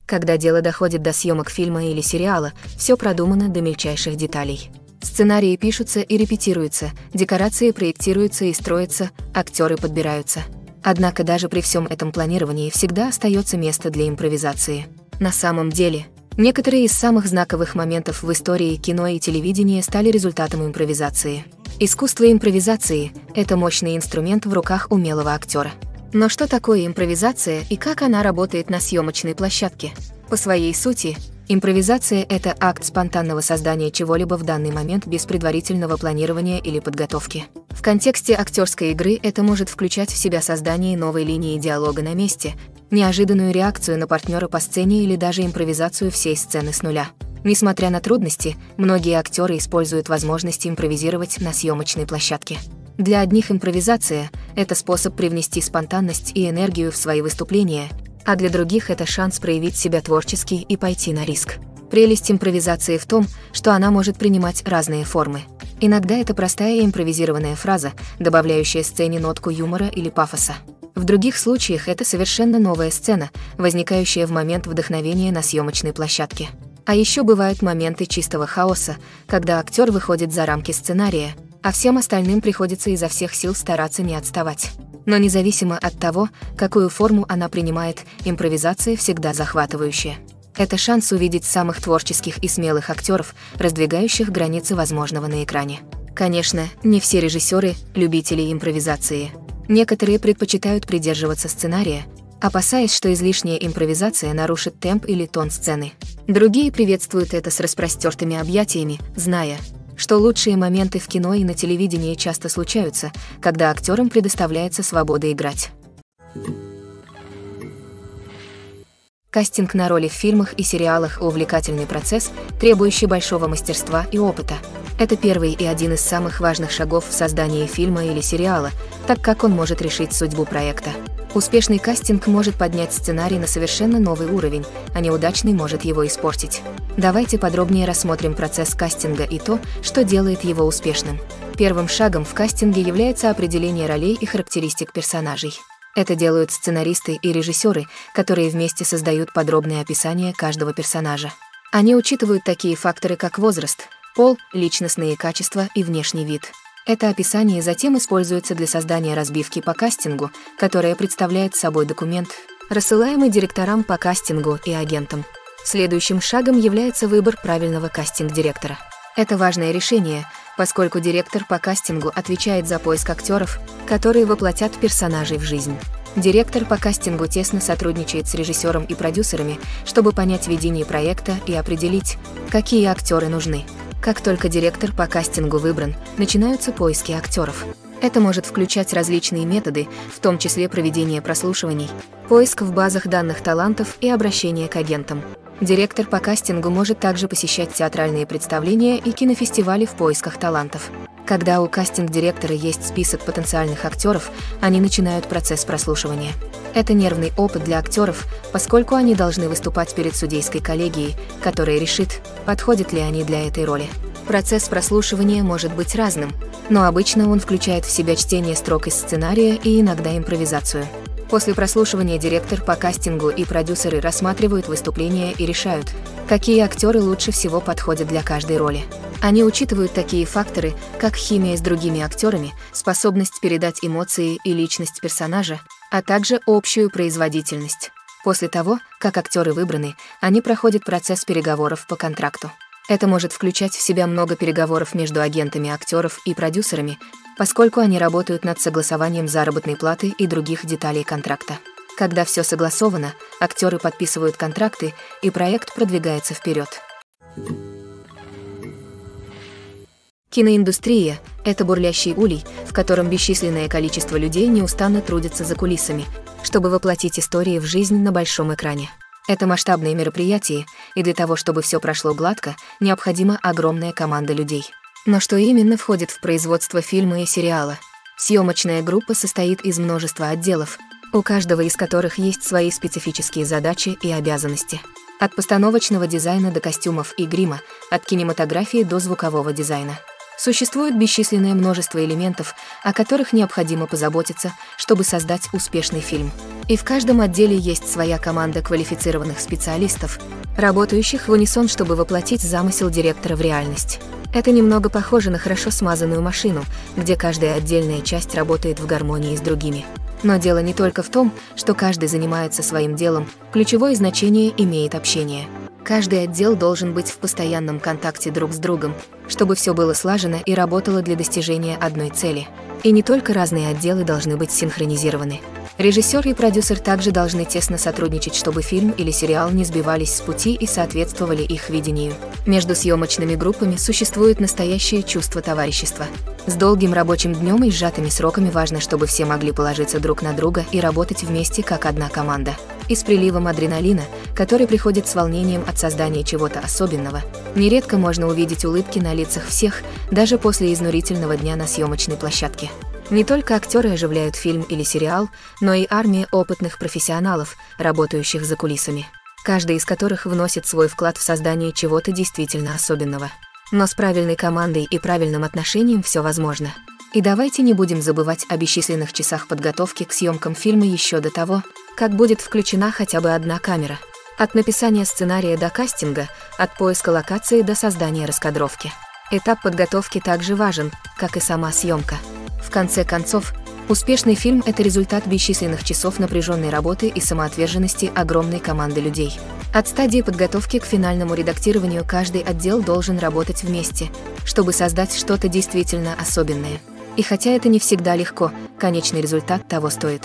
Когда дело доходит до съемок фильма или сериала, все продумано до мельчайших деталей. Сценарии пишутся и репетируются, декорации проектируются и строятся, актеры подбираются. Однако даже при всем этом планировании всегда остается место для импровизации. На самом деле, некоторые из самых знаковых моментов в истории кино и телевидения стали результатом импровизации. Искусство импровизации – это мощный инструмент в руках умелого актера. Но что такое импровизация и как она работает на съемочной площадке? По своей сути, импровизация – это акт спонтанного создания чего-либо в данный момент без предварительного планирования или подготовки. В контексте актерской игры это может включать в себя создание новой линии диалога на месте, неожиданную реакцию на партнера по сцене или даже импровизацию всей сцены с нуля. Несмотря на трудности, многие актеры используют возможность импровизировать на съемочной площадке. Для одних импровизация – это способ привнести спонтанность и энергию в свои выступления, а для других это шанс проявить себя творчески и пойти на риск. Прелесть импровизации в том, что она может принимать разные формы. Иногда это простая импровизированная фраза, добавляющая сцене нотку юмора или пафоса. В других случаях это совершенно новая сцена, возникающая в момент вдохновения на съемочной площадке. А еще бывают моменты чистого хаоса, когда актер выходит за рамки сценария, а всем остальным приходится изо всех сил стараться не отставать. Но независимо от того, какую форму она принимает, импровизация всегда захватывающая. Это шанс увидеть самых творческих и смелых актеров, раздвигающих границы возможного на экране. Конечно, не все режиссеры – любители импровизации. Некоторые предпочитают придерживаться сценария, опасаясь, что излишняя импровизация нарушит темп или тон сцены. Другие приветствуют это с распростертыми объятиями, зная, что лучшие моменты в кино и на телевидении часто случаются, когда актерам предоставляется свобода играть. Кастинг на роли в фильмах и сериалах – увлекательный процесс, требующий большого мастерства и опыта. Это первый и один из самых важных шагов в создании фильма или сериала, так как он может решить судьбу проекта. Успешный кастинг может поднять сценарий на совершенно новый уровень, а неудачный может его испортить. Давайте подробнее рассмотрим процесс кастинга и то, что делает его успешным. Первым шагом в кастинге является определение ролей и характеристик персонажей. Это делают сценаристы и режиссеры, которые вместе создают подробное описание каждого персонажа. Они учитывают такие факторы, как возраст, пол, личностные качества и внешний вид. Это описание затем используется для создания разбивки по кастингу, которая представляет собой документ, рассылаемый директорам по кастингу и агентам. Следующим шагом является выбор правильного кастинг-директора. Это важное решение, поскольку директор по кастингу отвечает за поиск актеров, которые воплотят персонажей в жизнь. Директор по кастингу тесно сотрудничает с режиссером и продюсерами, чтобы понять видение проекта и определить, какие актеры нужны. Как только директор по кастингу выбран, начинаются поиски актеров. Это может включать различные методы, в том числе проведение прослушиваний, поиск в базах данных талантов и обращение к агентам. Директор по кастингу может также посещать театральные представления и кинофестивали в поисках талантов. Когда у кастинг-директора есть список потенциальных актеров, они начинают процесс прослушивания. Это нервный опыт для актеров, поскольку они должны выступать перед судейской коллегией, которая решит, подходят ли они для этой роли. Процесс прослушивания может быть разным, но обычно он включает в себя чтение строк из сценария и иногда импровизацию. После прослушивания директор по кастингу и продюсеры рассматривают выступления и решают, какие актеры лучше всего подходят для каждой роли. Они учитывают такие факторы, как химия с другими актерами, способность передать эмоции и личность персонажа, а также общую производительность. После того, как актеры выбраны, они проходят процесс переговоров по контракту. Это может включать в себя много переговоров между агентами актеров и продюсерами, поскольку они работают над согласованием заработной платы и других деталей контракта. Когда все согласовано, актеры подписывают контракты, и проект продвигается вперед. Киноиндустрия – это бурлящий улей, в котором бесчисленное количество людей неустанно трудятся за кулисами, чтобы воплотить истории в жизнь на большом экране. Это масштабные мероприятия, и для того, чтобы все прошло гладко, необходима огромная команда людей. Но что именно входит в производство фильма и сериала? Съемочная группа состоит из множества отделов, у каждого из которых есть свои специфические задачи и обязанности. От постановочного дизайна до костюмов и грима, от кинематографии до звукового дизайна. Существует бесчисленное множество элементов, о которых необходимо позаботиться, чтобы создать успешный фильм. И в каждом отделе есть своя команда квалифицированных специалистов, работающих в унисон, чтобы воплотить замысел директора в реальность. Это немного похоже на хорошо смазанную машину, где каждая отдельная часть работает в гармонии с другими. Но дело не только в том, что каждый занимается своим делом, ключевое значение имеет общение. Каждый отдел должен быть в постоянном контакте друг с другом, чтобы все было слажено и работало для достижения одной цели. И не только разные отделы должны быть синхронизированы. Режиссер и продюсер также должны тесно сотрудничать, чтобы фильм или сериал не сбивались с пути и соответствовали их видению. Между съемочными группами существует настоящее чувство товарищества. С долгим рабочим днем и сжатыми сроками важно, чтобы все могли положиться друг на друга и работать вместе как одна команда. И с приливом адреналина, который приходит с волнением от создания чего-то особенного, нередко можно увидеть улыбки на лицах всех, даже после изнурительного дня на съемочной площадке. Не только актеры оживляют фильм или сериал, но и армия опытных профессионалов, работающих за кулисами, каждый из которых вносит свой вклад в создание чего-то действительно особенного. Но с правильной командой и правильным отношением все возможно. И давайте не будем забывать о бесчисленных часах подготовки к съемкам фильма еще до того, как будет включена хотя бы одна камера. От написания сценария до кастинга, от поиска локации до создания раскадровки. Этап подготовки также важен, как и сама съемка. В конце концов, успешный фильм – это результат бесчисленных часов напряженной работы и самоотверженности огромной команды людей. От стадии подготовки к финальному редактированию каждый отдел должен работать вместе, чтобы создать что-то действительно особенное. И хотя это не всегда легко, конечный результат того стоит.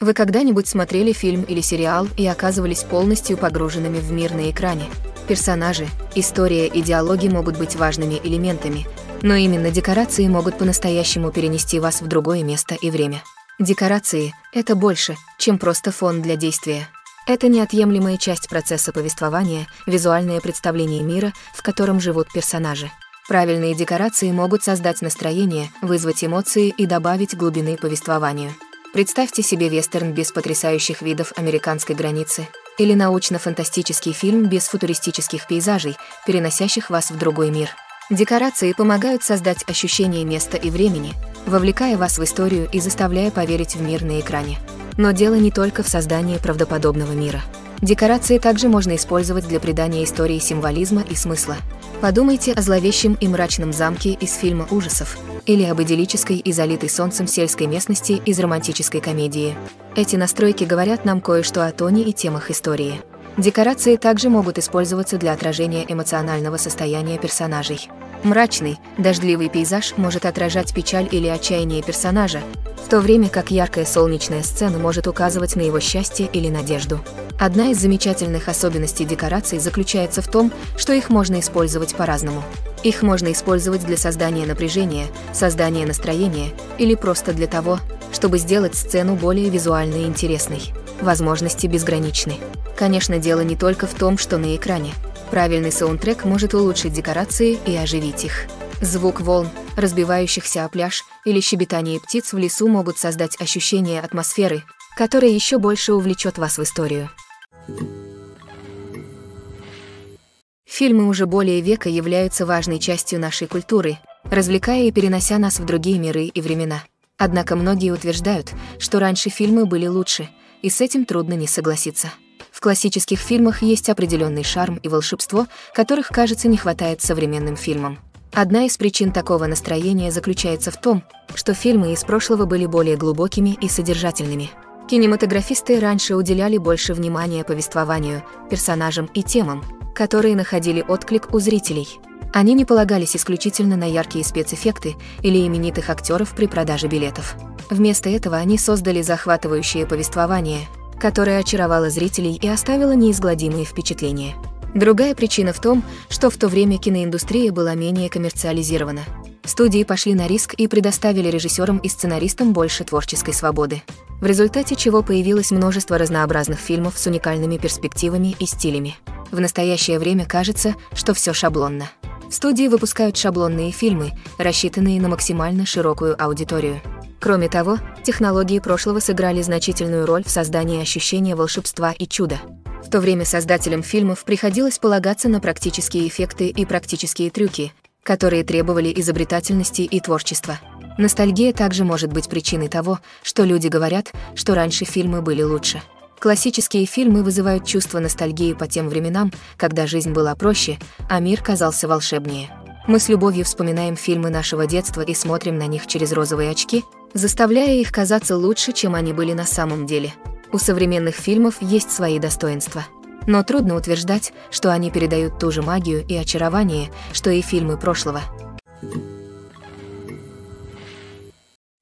Вы когда-нибудь смотрели фильм или сериал и оказывались полностью погруженными в мир на экране? Персонажи, история и диалоги могут быть важными элементами, но именно декорации могут по-настоящему перенести вас в другое место и время. Декорации – это больше, чем просто фон для действия. Это неотъемлемая часть процесса повествования, визуальное представление мира, в котором живут персонажи. Правильные декорации могут создать настроение, вызвать эмоции и добавить глубины повествованию. Представьте себе вестерн без потрясающих видов американской границы или научно-фантастический фильм без футуристических пейзажей, переносящих вас в другой мир. Декорации помогают создать ощущение места и времени, вовлекая вас в историю и заставляя поверить в мир на экране. Но дело не только в создании правдоподобного мира. Декорации также можно использовать для придания истории символизма и смысла. Подумайте о зловещем и мрачном замке из фильма ужасов или об идиллической и залитой солнцем сельской местности из романтической комедии. Эти настройки говорят нам кое-что о тоне и темах истории. Декорации также могут использоваться для отражения эмоционального состояния персонажей. Мрачный, дождливый пейзаж может отражать печаль или отчаяние персонажа, в то время как яркая солнечная сцена может указывать на его счастье или надежду. Одна из замечательных особенностей декораций заключается в том, что их можно использовать по-разному. Их можно использовать для создания напряжения, создания настроения или просто для того, чтобы сделать сцену более визуально интересной. Возможности безграничны. Конечно, дело не только в том, что на экране. Правильный саундтрек может улучшить декорации и оживить их. Звук волн, разбивающихся о пляж, или щебетание птиц в лесу могут создать ощущение атмосферы, которое еще больше увлечет вас в историю. Фильмы уже более века являются важной частью нашей культуры, развлекая и перенося нас в другие миры и времена. Однако многие утверждают, что раньше фильмы были лучше, и с этим трудно не согласиться. В классических фильмах есть определенный шарм и волшебство, которых, кажется, не хватает современным фильмам. Одна из причин такого настроения заключается в том, что фильмы из прошлого были более глубокими и содержательными. Кинематографисты раньше уделяли больше внимания повествованию, персонажам и темам, которые находили отклик у зрителей. Они не полагались исключительно на яркие спецэффекты или именитых актеров при продаже билетов. Вместо этого они создали захватывающее повествование, которое очаровало зрителей и оставило неизгладимые впечатления. Другая причина в том, что в то время киноиндустрия была менее коммерциализирована. Студии пошли на риск и предоставили режиссерам и сценаристам больше творческой свободы, в результате чего появилось множество разнообразных фильмов с уникальными перспективами и стилями. В настоящее время кажется, что все шаблонно. Студии выпускают шаблонные фильмы, рассчитанные на максимально широкую аудиторию. Кроме того, технологии прошлого сыграли значительную роль в создании ощущения волшебства и чуда. В то время создателям фильмов приходилось полагаться на практические эффекты и практические трюки, которые требовали изобретательности и творчества. Ностальгия также может быть причиной того, что люди говорят, что раньше фильмы были лучше. Классические фильмы вызывают чувство ностальгии по тем временам, когда жизнь была проще, а мир казался волшебнее. Мы с любовью вспоминаем фильмы нашего детства и смотрим на них через розовые очки, заставляя их казаться лучше, чем они были на самом деле. У современных фильмов есть свои достоинства. Но трудно утверждать, что они передают ту же магию и очарование, что и фильмы прошлого.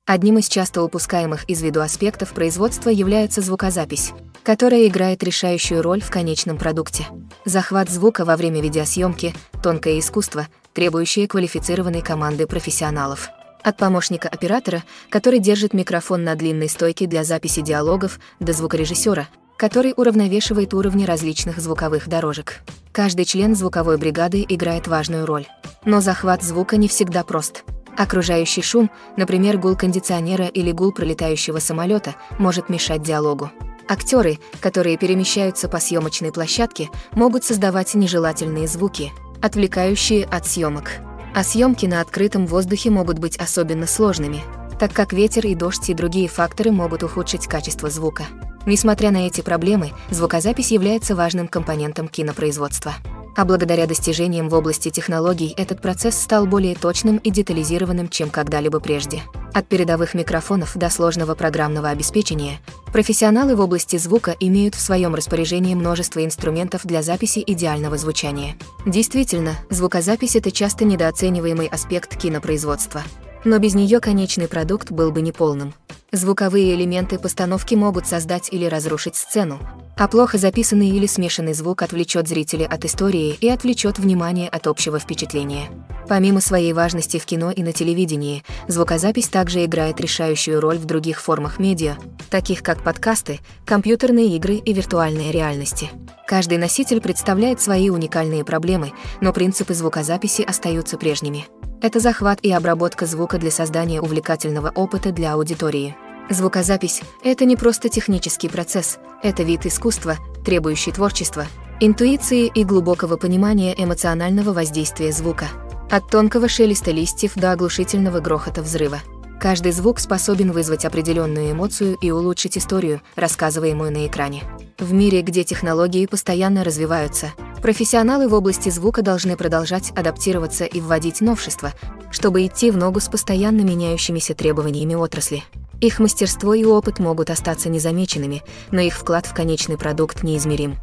Одним из часто упускаемых из виду аспектов производства является звукозапись, которая играет решающую роль в конечном продукте. Захват звука во время видеосъемки – тонкое искусство, требующее квалифицированной команды профессионалов. От помощника оператора, который держит микрофон на длинной стойке для записи диалогов, до звукорежиссера, который уравновешивает уровни различных звуковых дорожек. Каждый член звуковой бригады играет важную роль. Но захват звука не всегда прост. Окружающий шум, например, гул кондиционера или гул пролетающего самолета, может мешать диалогу. Актеры, которые перемещаются по съемочной площадке, могут создавать нежелательные звуки, отвлекающие от съемок. А съемки на открытом воздухе могут быть особенно сложными, так как ветер и дождь и другие факторы могут ухудшить качество звука. Несмотря на эти проблемы, звукозапись является важным компонентом кинопроизводства. А благодаря достижениям в области технологий этот процесс стал более точным и детализированным, чем когда-либо прежде. От передовых микрофонов до сложного программного обеспечения, профессионалы в области звука имеют в своем распоряжении множество инструментов для записи идеального звучания. Действительно, звукозапись – это часто недооцениваемый аспект кинопроизводства. Но без нее конечный продукт был бы неполным. Звуковые элементы постановки могут создать или разрушить сцену, а плохо записанный или смешанный звук отвлечет зрителя от истории и отвлечет внимание от общего впечатления. Помимо своей важности в кино и на телевидении, звукозапись также играет решающую роль в других формах медиа, таких как подкасты, компьютерные игры и виртуальные реальности. Каждый носитель представляет свои уникальные проблемы, но принципы звукозаписи остаются прежними. Это захват и обработка звука для создания увлекательного опыта для аудитории. Звукозапись – это не просто технический процесс, это вид искусства, требующий творчества, интуиции и глубокого понимания эмоционального воздействия звука. От тонкого шелеста листьев до оглушительного грохота взрыва. Каждый звук способен вызвать определенную эмоцию и улучшить историю, рассказываемую на экране. В мире, где технологии постоянно развиваются, профессионалы в области звука должны продолжать адаптироваться и вводить новшества, чтобы идти в ногу с постоянно меняющимися требованиями отрасли. Их мастерство и опыт могут остаться незамеченными, но их вклад в конечный продукт неизмерим.